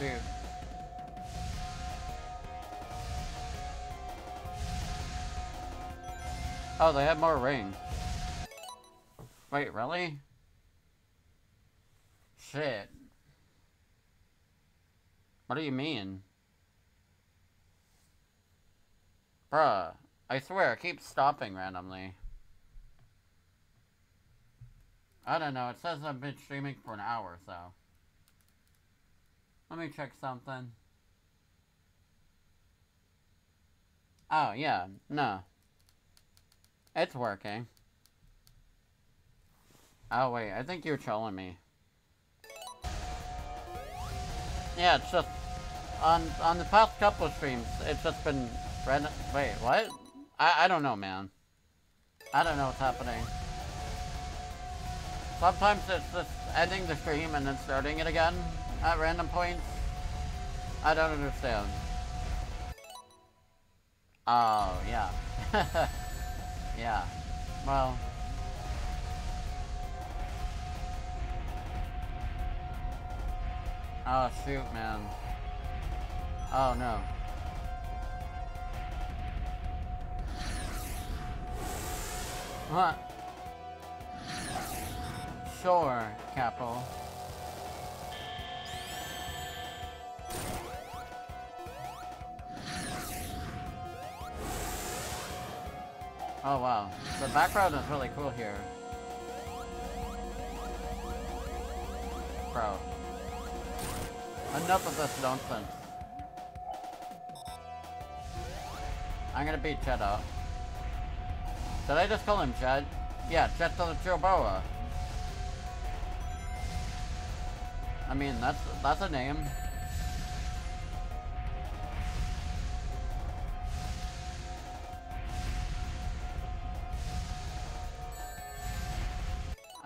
Dude. Oh, they have more ring. Wait, really? Shit. What do you mean? Bruh, I swear, it keeps stopping randomly. I don't know, it says I've been streaming for an hour, so. Let me check something. Oh, yeah, no. It's working. Oh, wait, I think you're trolling me. Yeah, it's just... On the past couple of streams, it's just been... Wait, what? I don't know, man. I don't know what's happening. Sometimes it's just ending the stream and then starting it again at random points. I don't understand. Oh, yeah. Yeah. Well... Oh, shoot, man. Oh, no. Huh. Sure, Capo. Oh, wow. The background is really cool here. Bro. Enough of this nonsense. I'm gonna beat Jet up. Did I just call him Jet? Yeah, Jet the Joboa. I mean, that's a name.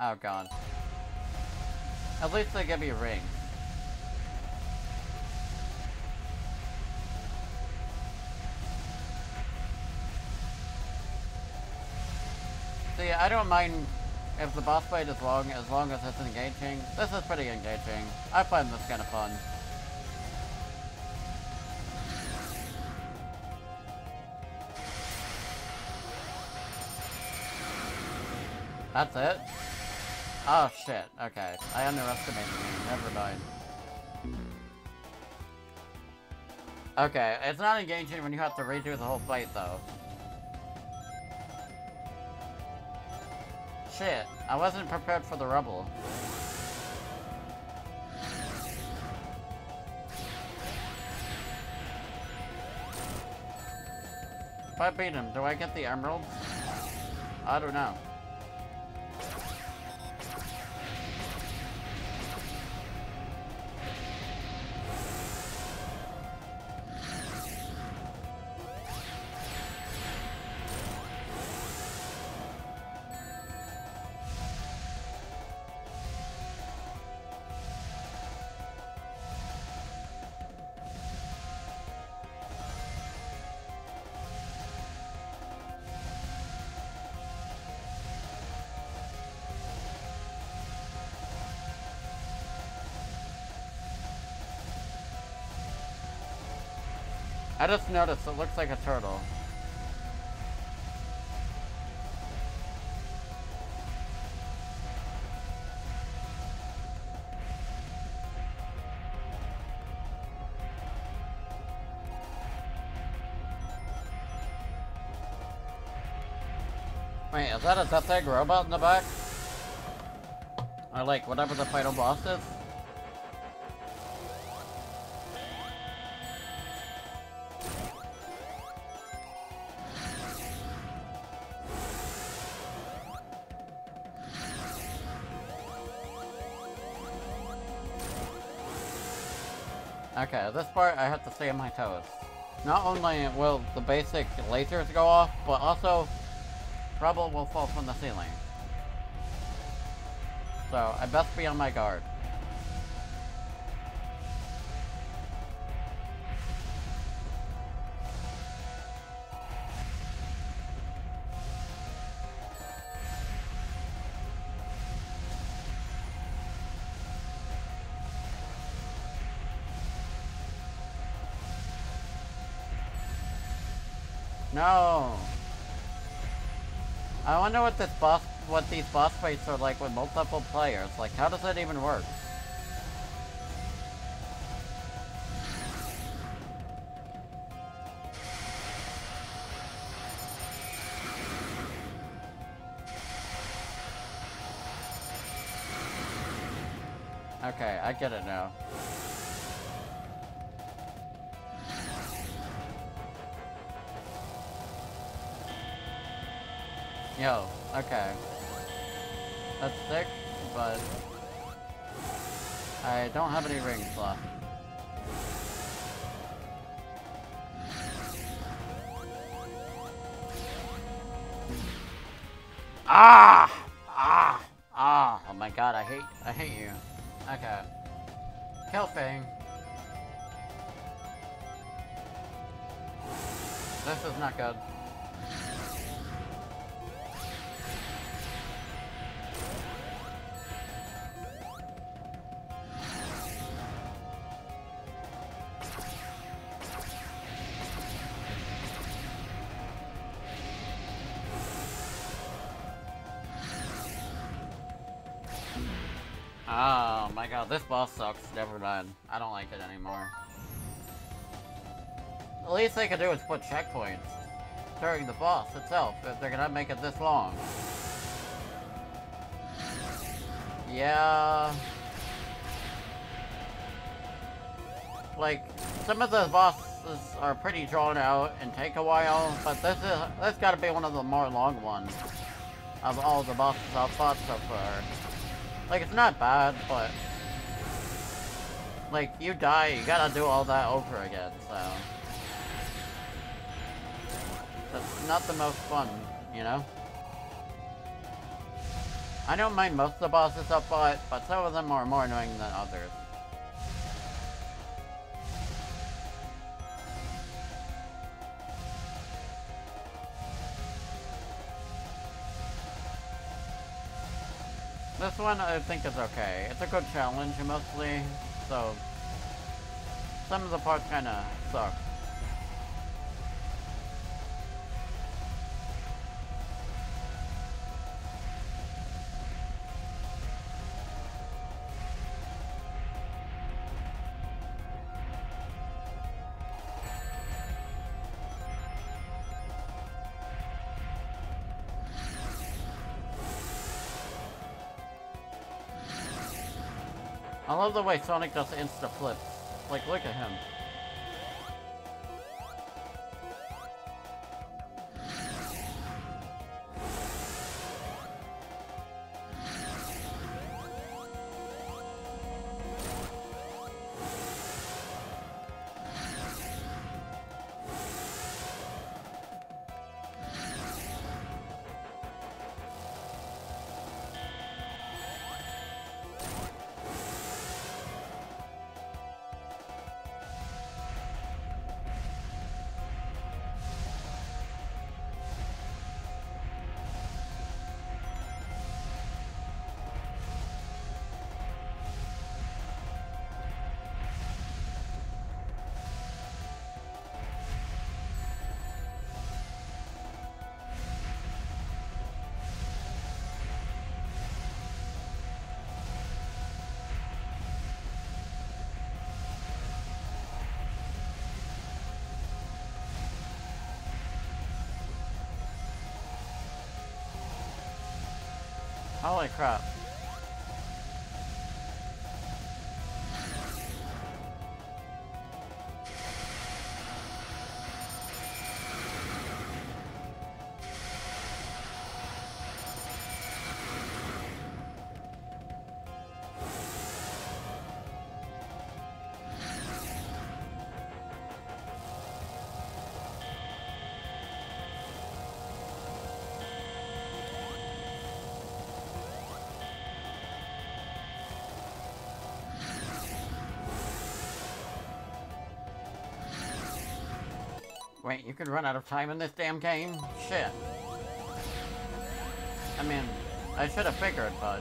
Oh god. At least they give me a ring. See, I don't mind if the boss fight is long, as long as it's engaging. This is pretty engaging. I find this kind of fun. That's it? Oh shit, okay. I underestimated you. Never mind. Okay, it's not engaging when you have to redo the whole fight though. Shit, I wasn't prepared for the rubble. If I beat him, do I get the emeralds? I don't know. I just noticed it looks like a turtle. Wait, is that a Death Egg robot in the back? Or like whatever the final boss is? Okay, this part I have to stay on my toes. Not only will the basic lasers go off, but also rubble will fall from the ceiling. So I best be on my guard. No! I wonder what this boss, what these boss fights are like with multiple players. Like, how does that even work? Okay, I get it now. Yo, okay. That's sick, but I don't have any rings left. Oh my god, I hate you. Okay. Kill Fang. This is not good. This boss sucks. Never mind. I don't like it anymore. The least they could do is put checkpoints during the boss itself, if they're gonna make it this long. Yeah. Like, some of the bosses are pretty drawn out and take a while, but this gotta be one of the more long ones of all the bosses I've fought so far. Like, it's not bad, but like, you die, you gotta do all that over again, so that's not the most fun, you know? I don't mind most of the bosses I've fought, but some of them are more annoying than others. This one, I think, is okay. It's a good challenge, mostly. So, some of the parts kinda suck. I love the way Sonic does insta-flips. Like, look at him. Holy crap. Wait, you can run out of time in this damn game? Shit. I mean, I should have figured, but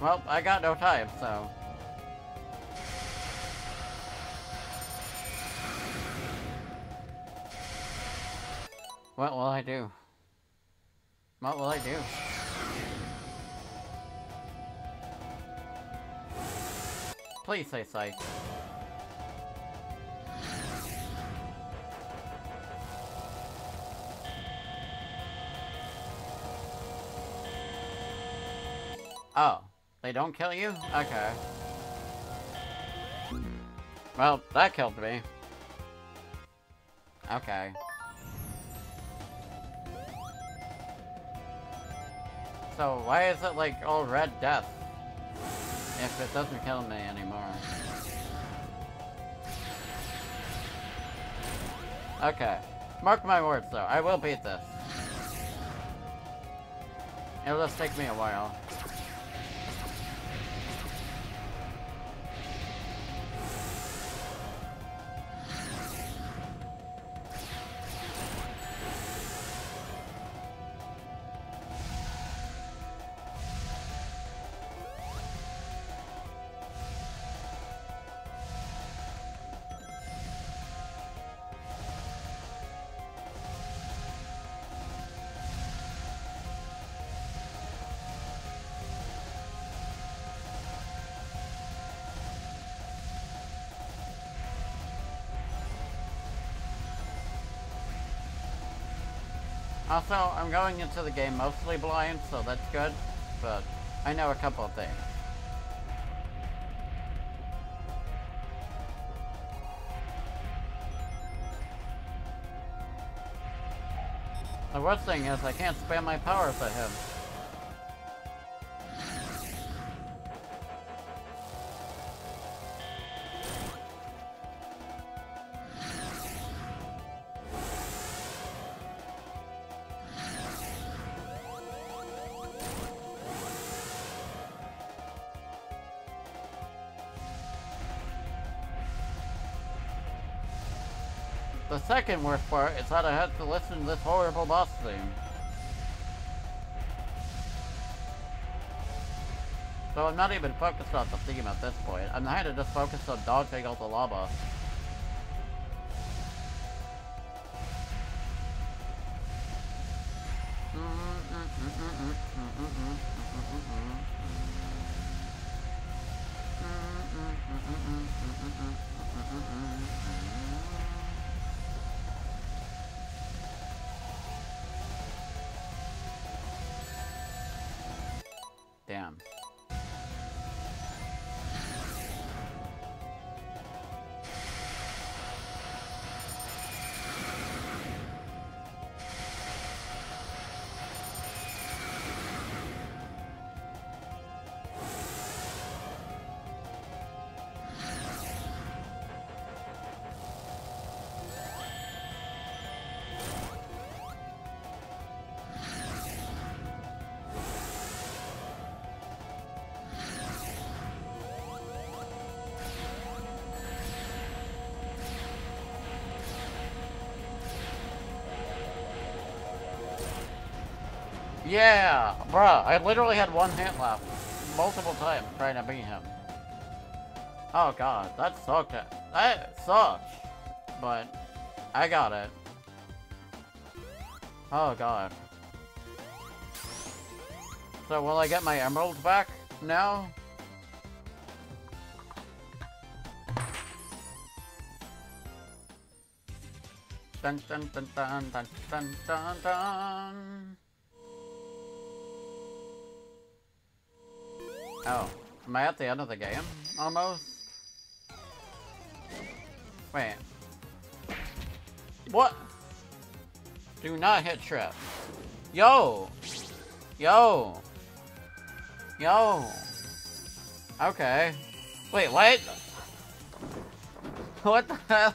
well, I got no time, so What will I do? What will I do? Please say psych. Oh, they don't kill you? Okay. Well, that killed me. Okay. So why is it like all red death if it doesn't kill me anymore? Okay. Mark my words though, I will beat this. It'll just take me a while. Also, I'm going into the game mostly blind, so that's good, but I know a couple of things. The worst thing is I can't spam my powers at him. The second worst part is that I had to listen to this horrible boss theme. So I'm not even focused on the theme at this point. I'm kind of just focused on dodging all the lava. Damn. Yeah, bruh, I literally had one hit left, multiple times trying to beat him. Oh god, that sucked. That sucked, but I got it. Oh god. So will I get my emeralds back now? Dun dun dun dun dun dun dun dun. Oh, am I at the end of the game? Almost? Wait. What? Do not hit trip. Yo! Yo! Yo! Okay. Wait, what? What the hell?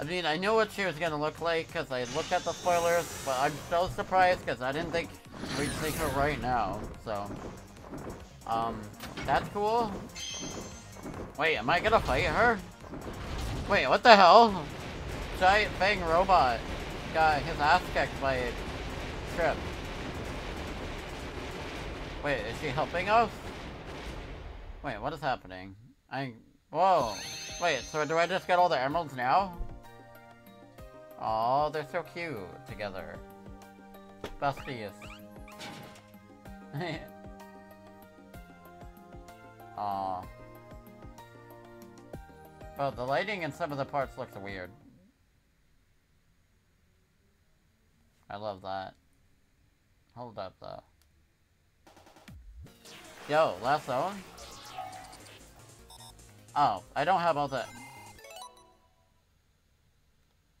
I mean, I knew what she was gonna look like because I looked at the spoilers, but I'm so surprised because I didn't think we'd see her right now, so. That's cool. Wait, am I gonna fight her? Wait, what the hell? Giant Bang Robot got his ass kicked by a Trip. Wait, is she helping us? Wait, what is happening? Whoa. Wait, so do I just get all the emeralds now? Aw, they're so cute together. Besties. Aw. Well, the lighting in some of the parts looks weird. I love that. Hold up, though. Yo, last zone? Oh, I don't have all the...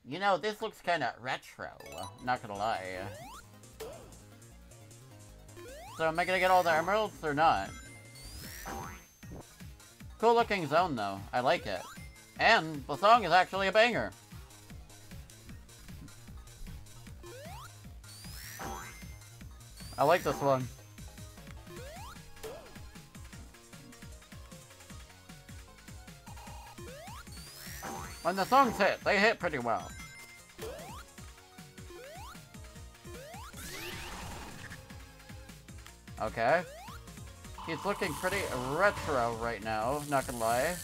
You know, this looks kinda retro, not gonna lie. So am I gonna get all the emeralds or not? Cool looking zone, though. I like it. And the song is actually a banger. I like this one. When the songs hit, they hit pretty well. Okay. He's looking pretty retro right now, not gonna lie.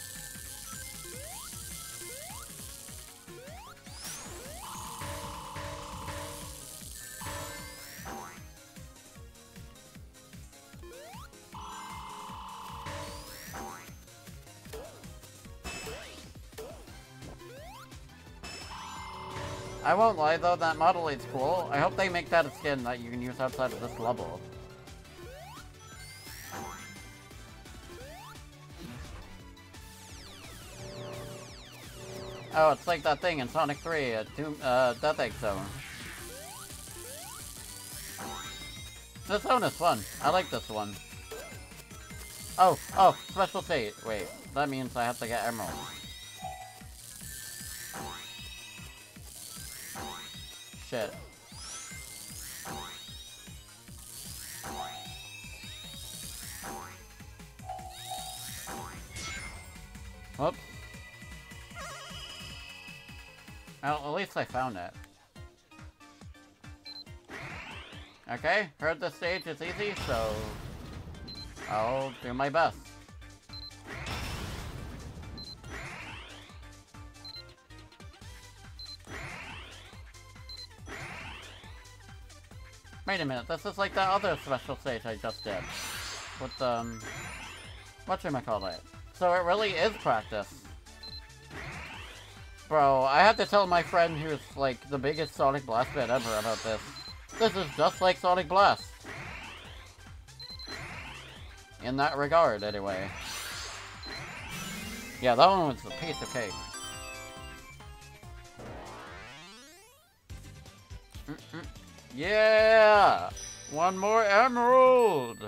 I won't lie though, that model is cool. I hope they make that a skin that you can use outside of this level. Oh, it's like that thing in Sonic 3, Death Egg Zone. This zone is fun. I like this one. Oh, special state. Wait, that means I have to get emeralds. Shit. Whoops. Well, at least I found it. Okay, heard the stage is easy, so I'll do my best. Wait a minute, this is like that other special stage I just did. With, whatchamacallit? So it really is practice. Bro, I had to tell my friend who's, like, the biggest Sonic Blast fan ever about this. This is just like Sonic Blast. In that regard, anyway. Yeah, that one was a piece of cake. Yeah! One more emerald!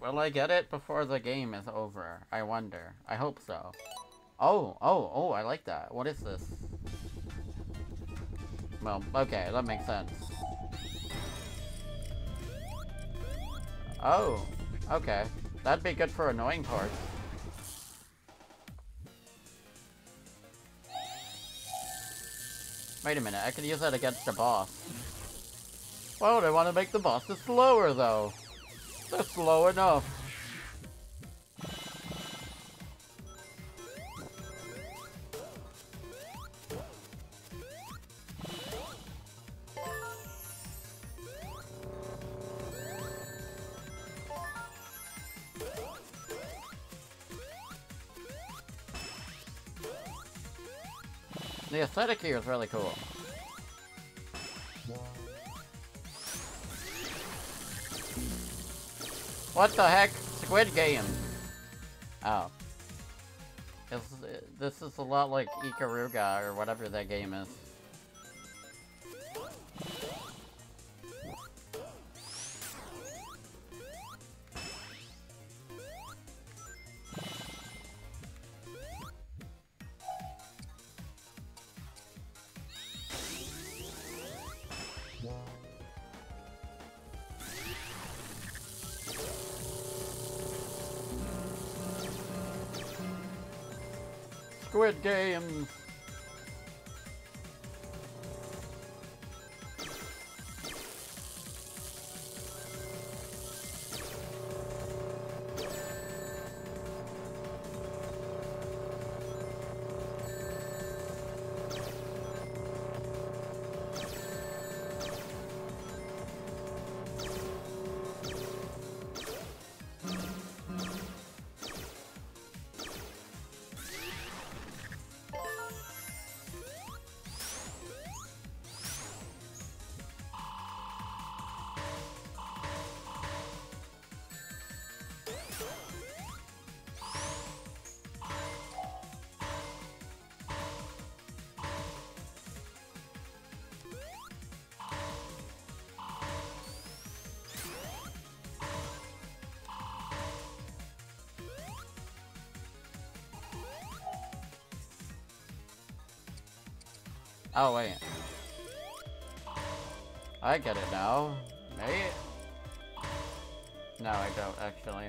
Will I get it before the game is over? I wonder. I hope so. Oh, I like that. What is this? Well, okay, that makes sense. Oh, okay. That'd be good for annoying parts. Wait a minute, I could use that against the boss. Why would I want to make the bosses slower, though? They're slow enough. The aesthetic here is really cool. What the heck? Squid Game. Oh. This is a lot like Ikaruga or whatever that game is. Squid Games. Oh, wait. I get it now. Right? No, I don't, actually.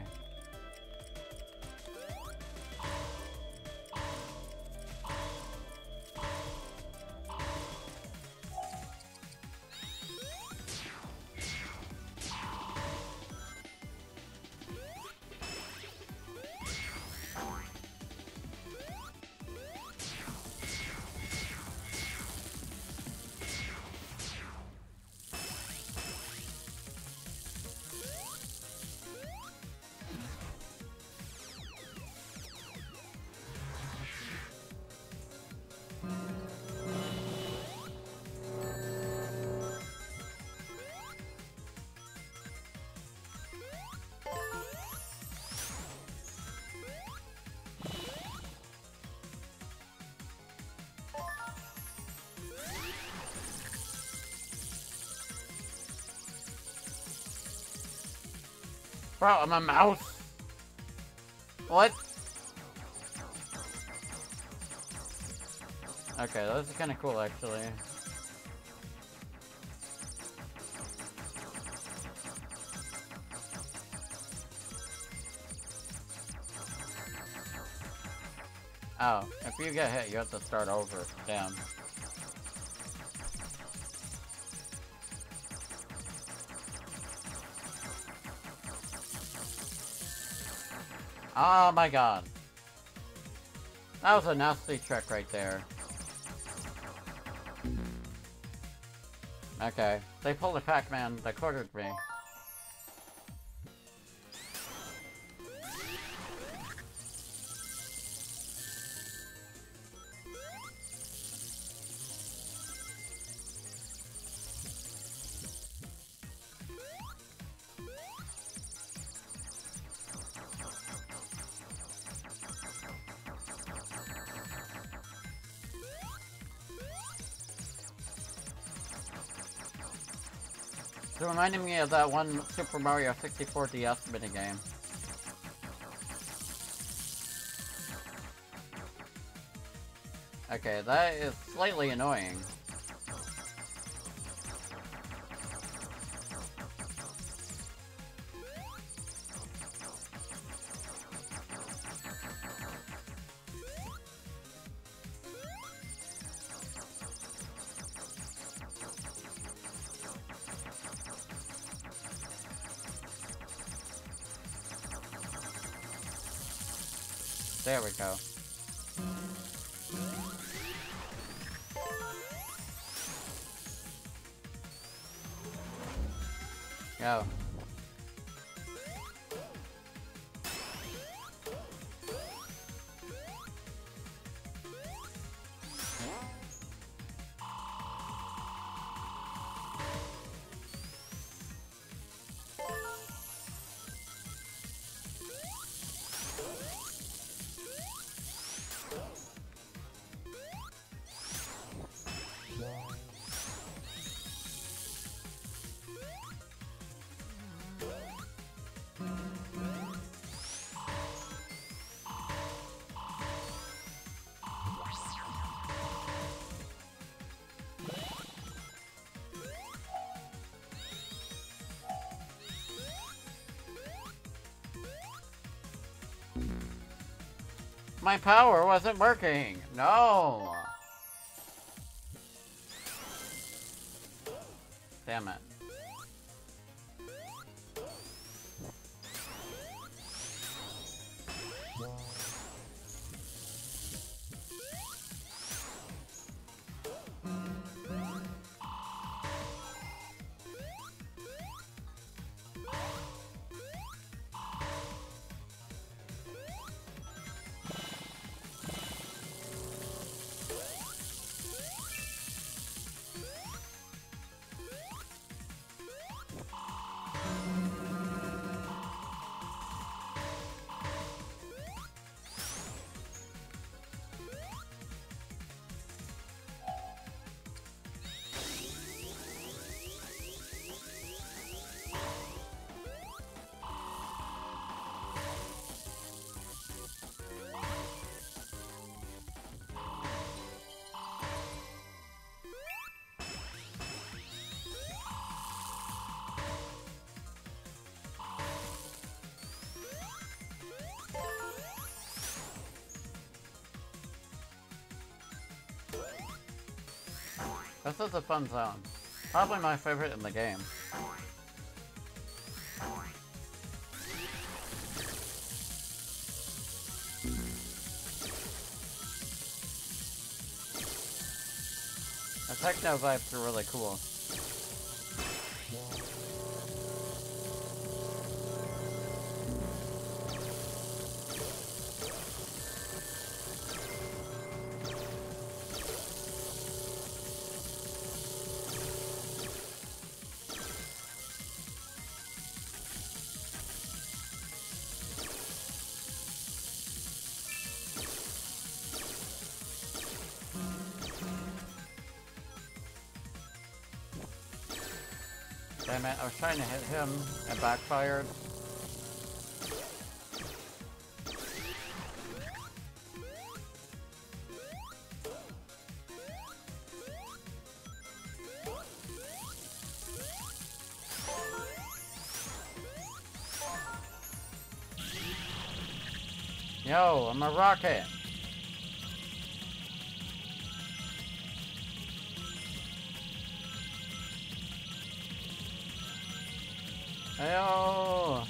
Bro, I'm a mouse. What? Okay, that was kind of cool, actually. Oh, if you get hit, you have to start over. Damn. Oh my god. That was a nasty trick right there. Okay. They pulled a Pac-Man that cornered me. Reminding me of that one Super Mario 64 DS minigame. Okay, that is slightly annoying. There we go. Go. My power wasn't working. No. Damn it. This is a fun zone. Probably my favorite in the game. The techno vibes are really cool. Damn it, I was trying to hit him and backfired. Yo, I'm a rocket! Ayo!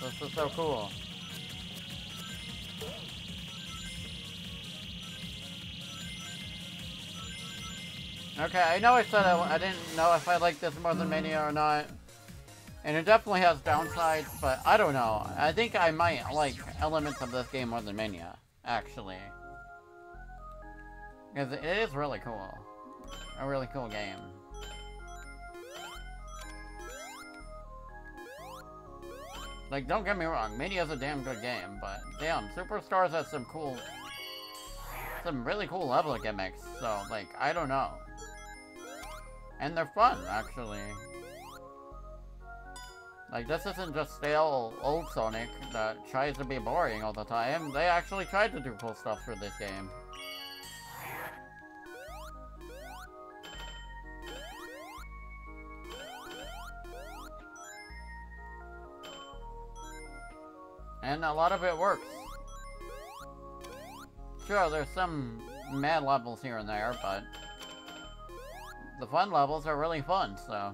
This is so cool. Okay, I know I said I didn't know if I liked this more than Mania or not. And it definitely has downsides, but I don't know. I think I might like elements of this game more than Mania, actually. Because it is really cool. A really cool game. Like, don't get me wrong, Mania's a damn good game, but damn, Superstars has some really cool level gimmicks, so, like, I don't know. And they're fun, actually. Like, this isn't just stale old Sonic that tries to be boring all the time, they actually tried to do cool stuff for this game. And a lot of it works. Sure, there's some mad levels here and there, but the fun levels are really fun, so.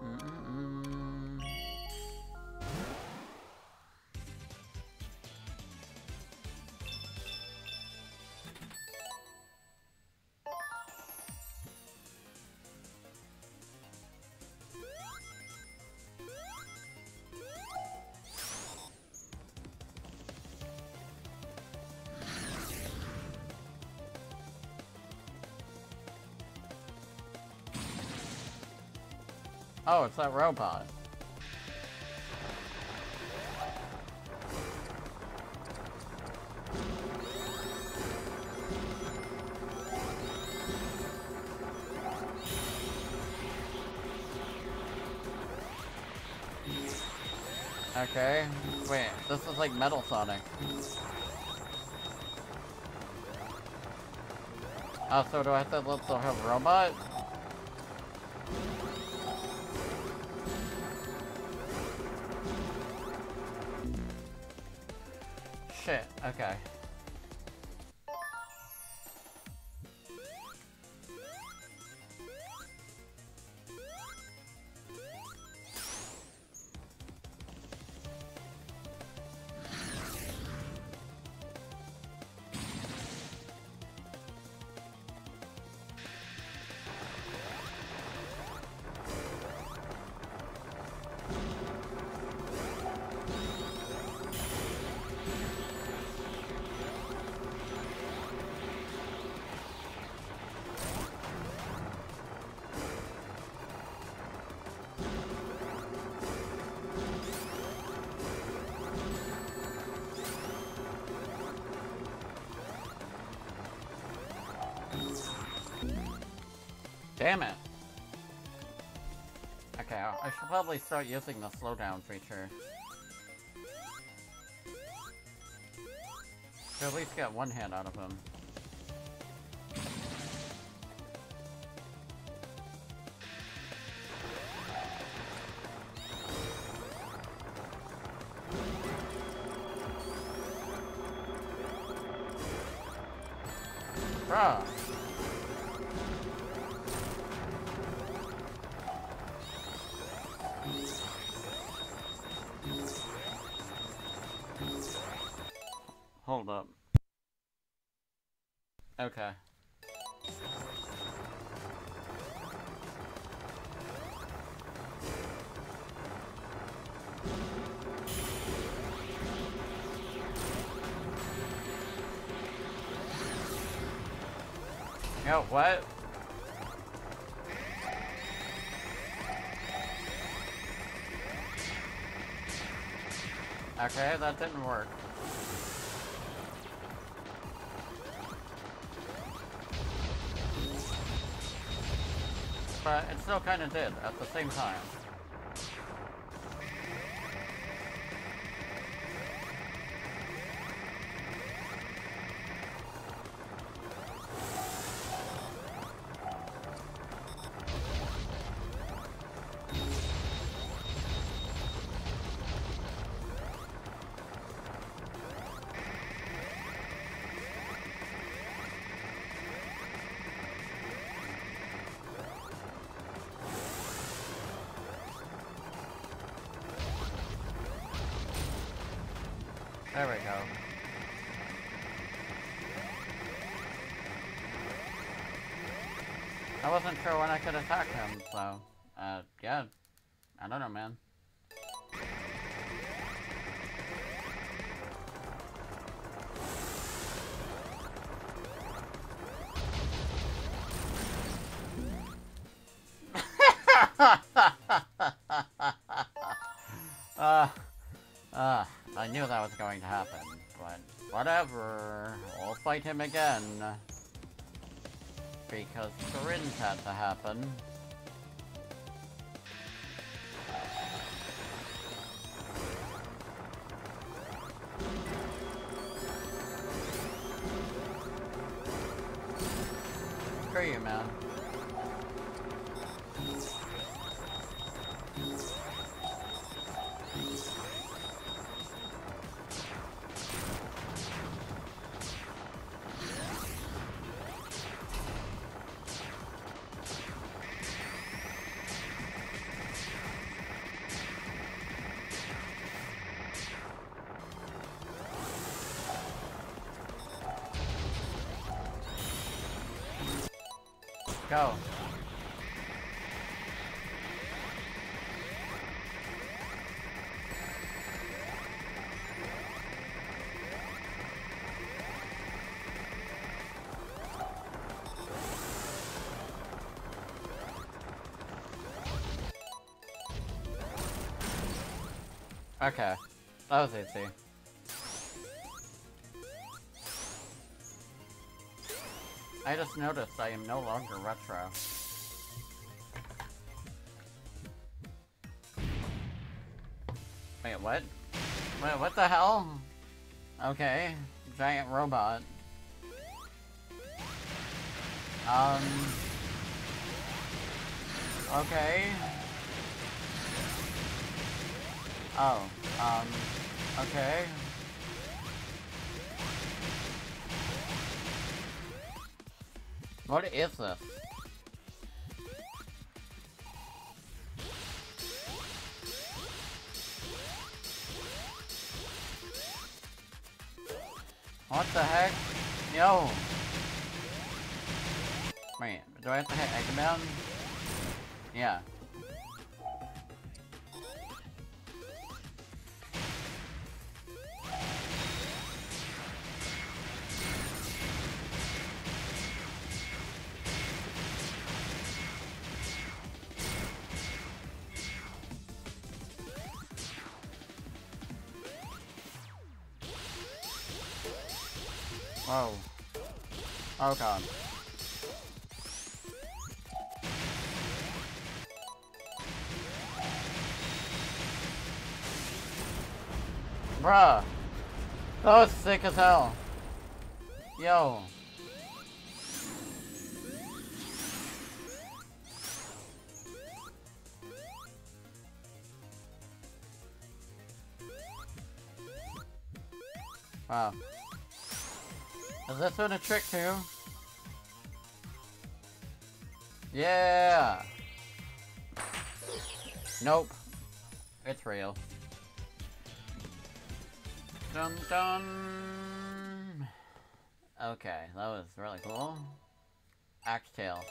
Mm-mm-mm. Oh, it's that robot. Okay. Wait, this is like Metal Sonic. Oh, so do I have to let them have a robot? Shit, okay. Damn it! Okay, I should probably start using the slowdown feature. To at least get one hit out of him. Bruh. Hold up. Okay. Yo, what? Okay, that didn't work. But it still kind of did at the same time. There we go. I wasn't sure when I could attack him, so, yeah. I don't know, man. I knew that was going to happen, but whatever, we'll fight him again. Because Corinne's had to happen. Screw you, man. Go. Okay, that was easy. I just noticed I am no longer retro. Wait, what? Wait, what the hell? Okay, giant robot. Okay. Oh, okay. What is this? What the heck? Yo! Wait, do I have to hit Eggman? Yeah. Whoa. Oh god. Bruh. That was sick as hell. Yo. Wow. Is this one a trick too? Yeah! Nope. It's real. Dun dun! Okay, that was really cool. Axe Tails.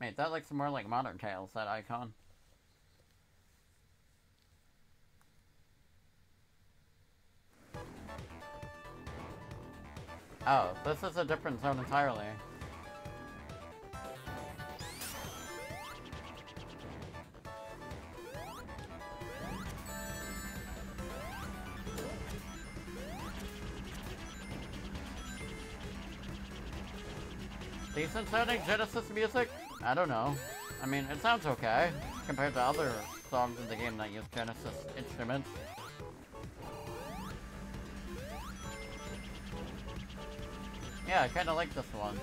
Mate, that looks more like Modern Tails, that icon. Oh, this is a different zone entirely. Decent sounding Genesis music? I don't know. I mean, it sounds okay, compared to other songs in the game that use Genesis instruments. Yeah, I kinda like this one.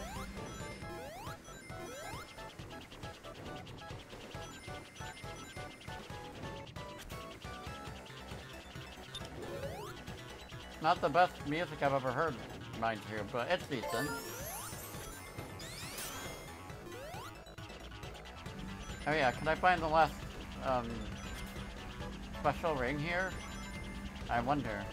Not the best music I've ever heard, mind you, but it's decent. Oh yeah, can I find the last, special ring here? I wonder.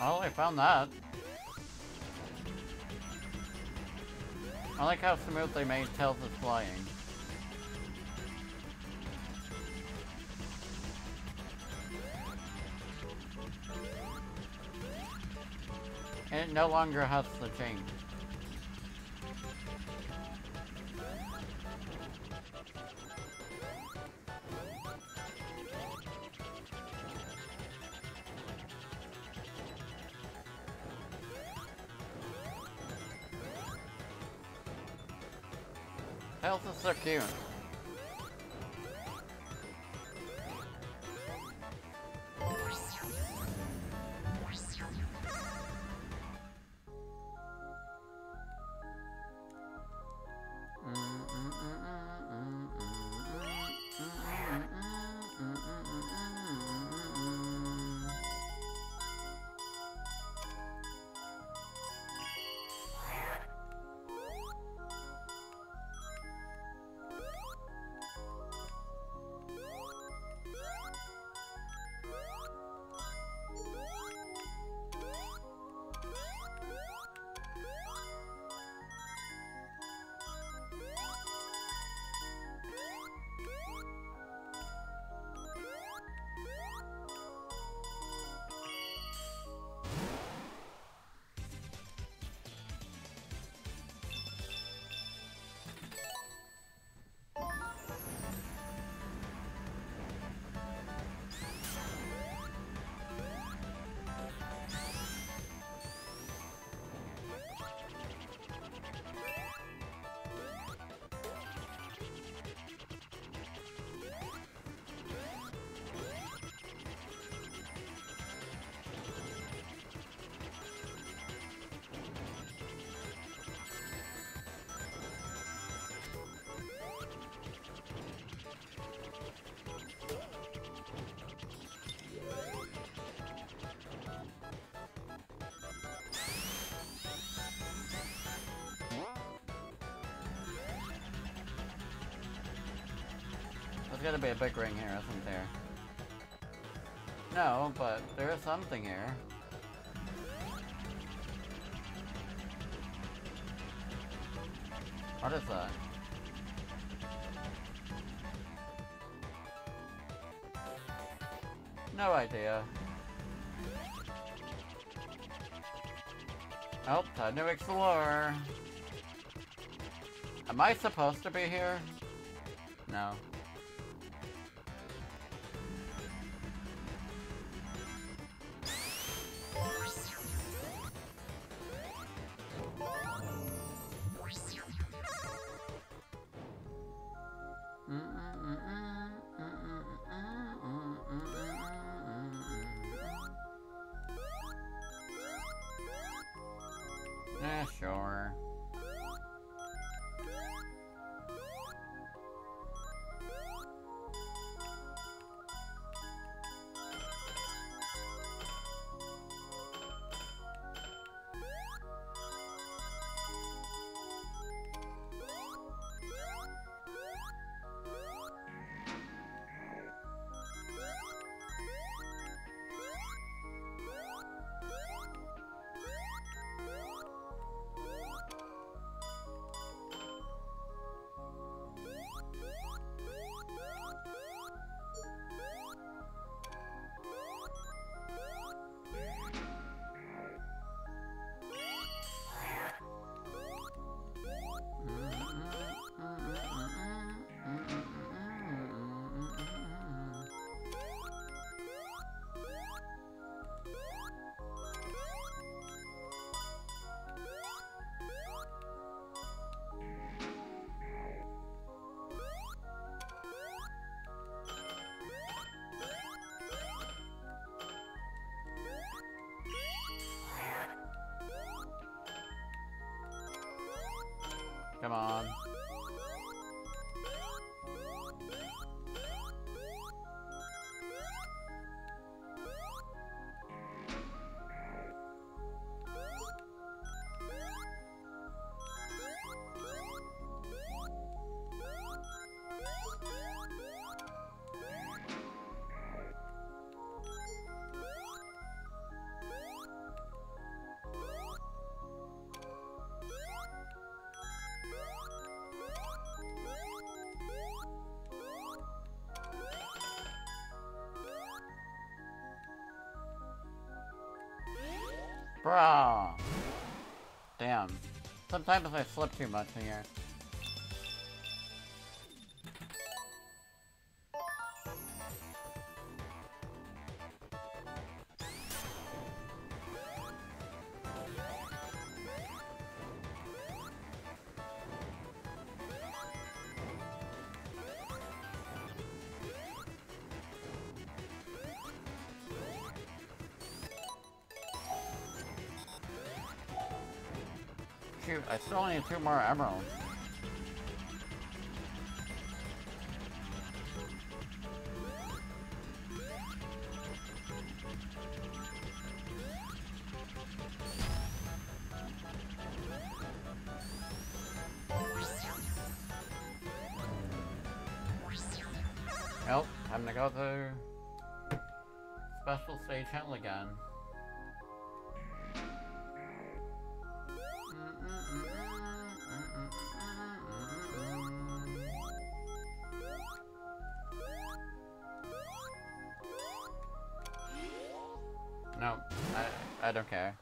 Oh, I found that. I like how smoothly made Tails is flying. And it no longer has the chain. Tails is so cute. There's gotta be a big ring here, isn't there? No, but there is something here. What is that? No idea. Oh, time to explore. Am I supposed to be here? No. Bro. Damn. Sometimes I slip too much in here. Shoot, I still need 2 more emeralds. Nope, time to go to Special Stage Hell again. No, I don't care.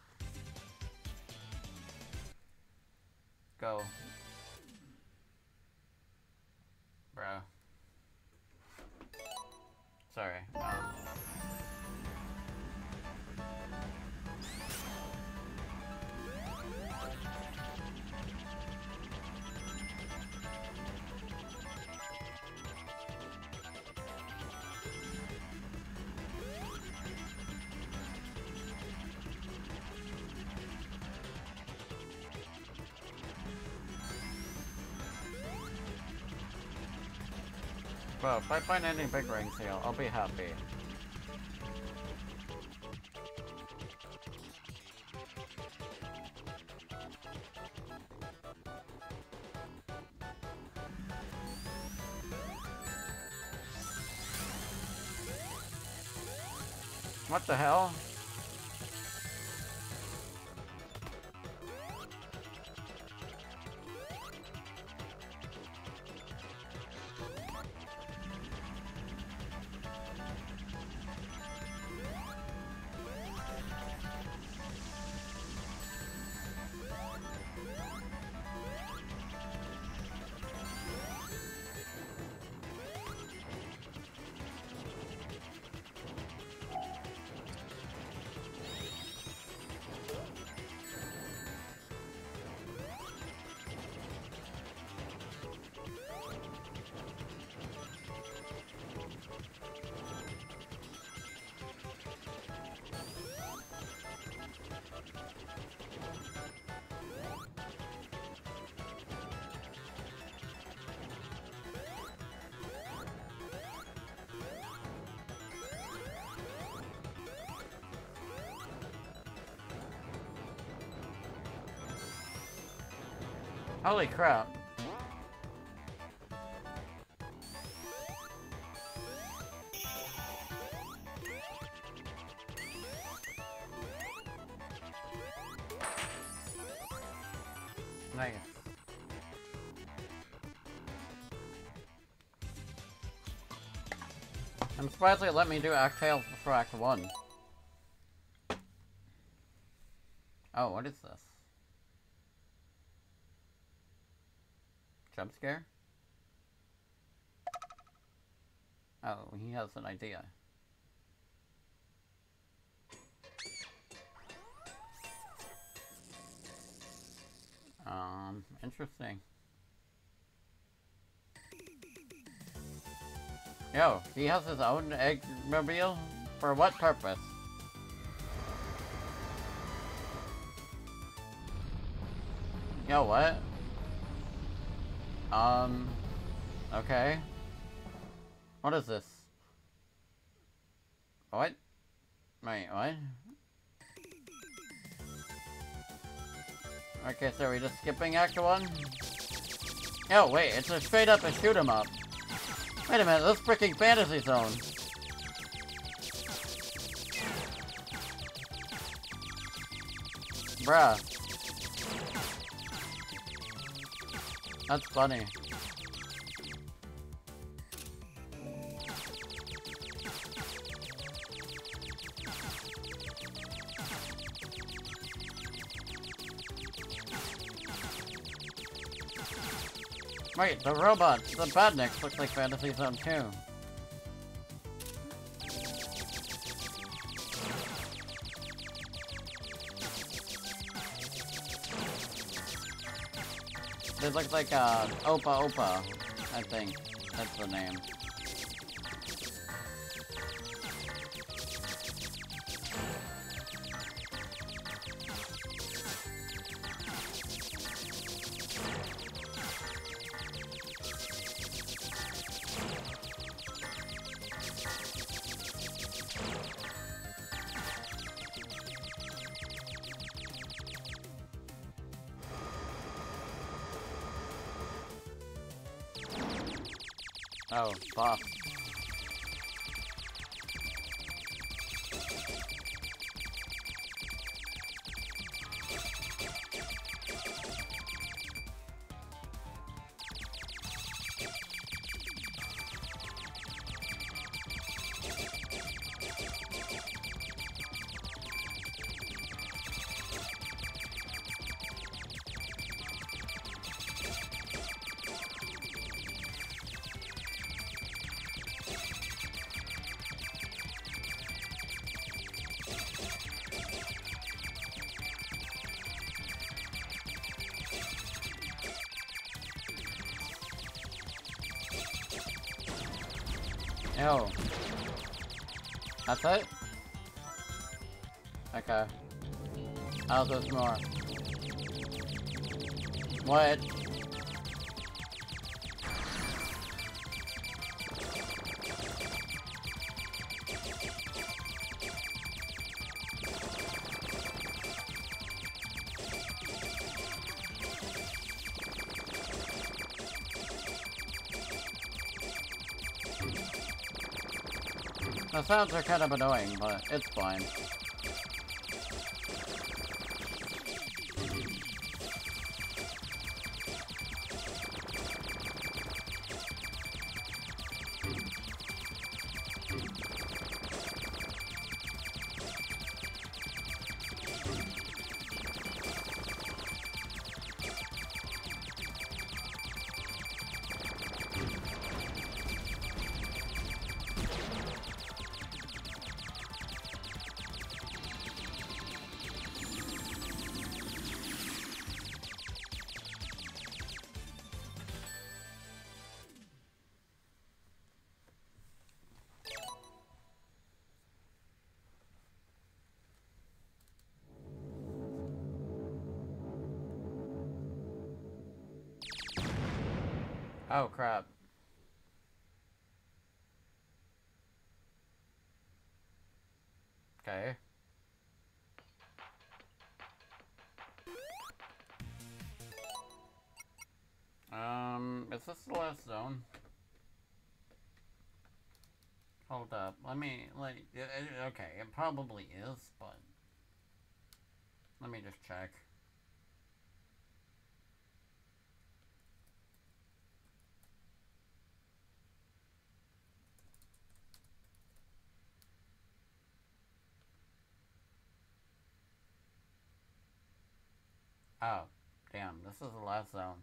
Go. Bro. Sorry. Well, if I find any big rings here, I'll be happy. What the hell? Holy crap. Nice. I'm surprised they let me do Act Tales before Act 1. Oh, what is this? Jump scare? Oh, he has an idea. Interesting. Yo, he has his own eggmobile? For what purpose? Yo, what? Okay. What is this? What? Wait, what? Okay, so are we just skipping Act 1? Oh, wait, it's a straight up a shoot 'em up. Wait a minute, this freaking Fantasy Zone. Bruh. That's funny. Wait, the robots, the badniks look like Fantasy Zone 2. They look like, Opa Opa, I think. That's the name. Oh, fuck. Oh. That's it? Okay. Oh, there's more. What? The sounds are kind of annoying, but it's fine. Oh, crap. Okay. Is this the last zone? Hold up. Let me, like, okay, it probably is, but let me just check. Oh, damn, this is the last zone.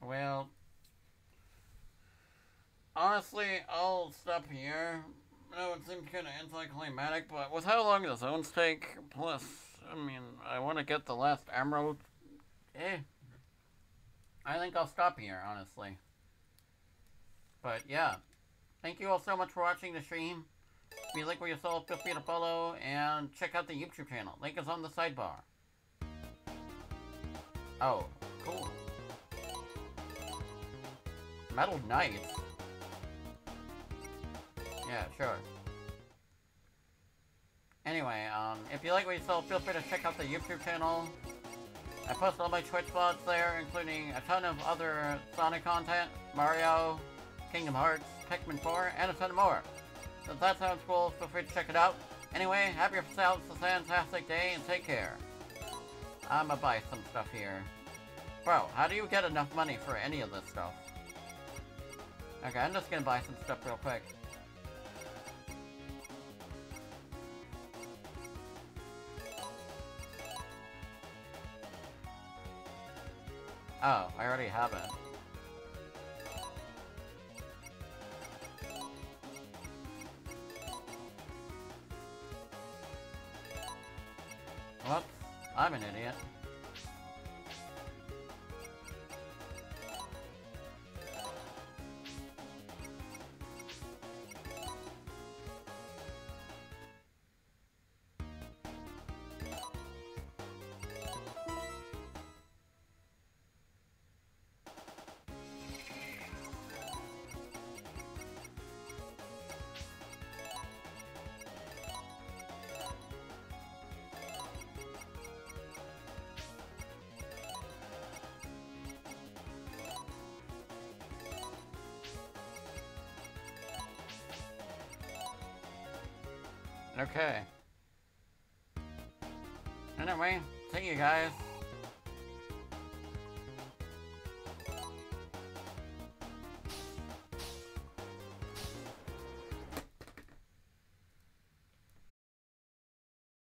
Well, honestly, I'll stop here. No, it seems kind of anticlimactic, but with how long the zones take, plus, I mean, I want to get the last emerald. I think I'll stop here, honestly. But yeah, thank you all so much for watching the stream. If you like what you saw, feel free to follow and check out the YouTube channel. Link is on the sidebar. Oh, cool. Metal Knight. Yeah, sure. Anyway, if you like what you saw, feel free to check out the YouTube channel. I post all my Twitch vlogs there, including a ton of other Sonic content, Mario, Kingdom Hearts, Pikmin 4, and a ton more. So if that sounds cool, feel free to check it out. Anyway, have yourselves a fantastic day and take care. I'ma buy some stuff here. Bro, how do you get enough money for any of this stuff? Okay, I'm just gonna buy some stuff real quick. Oh, I already have it. Whoops, I'm an idiot. Okay. Anyway, thank you guys.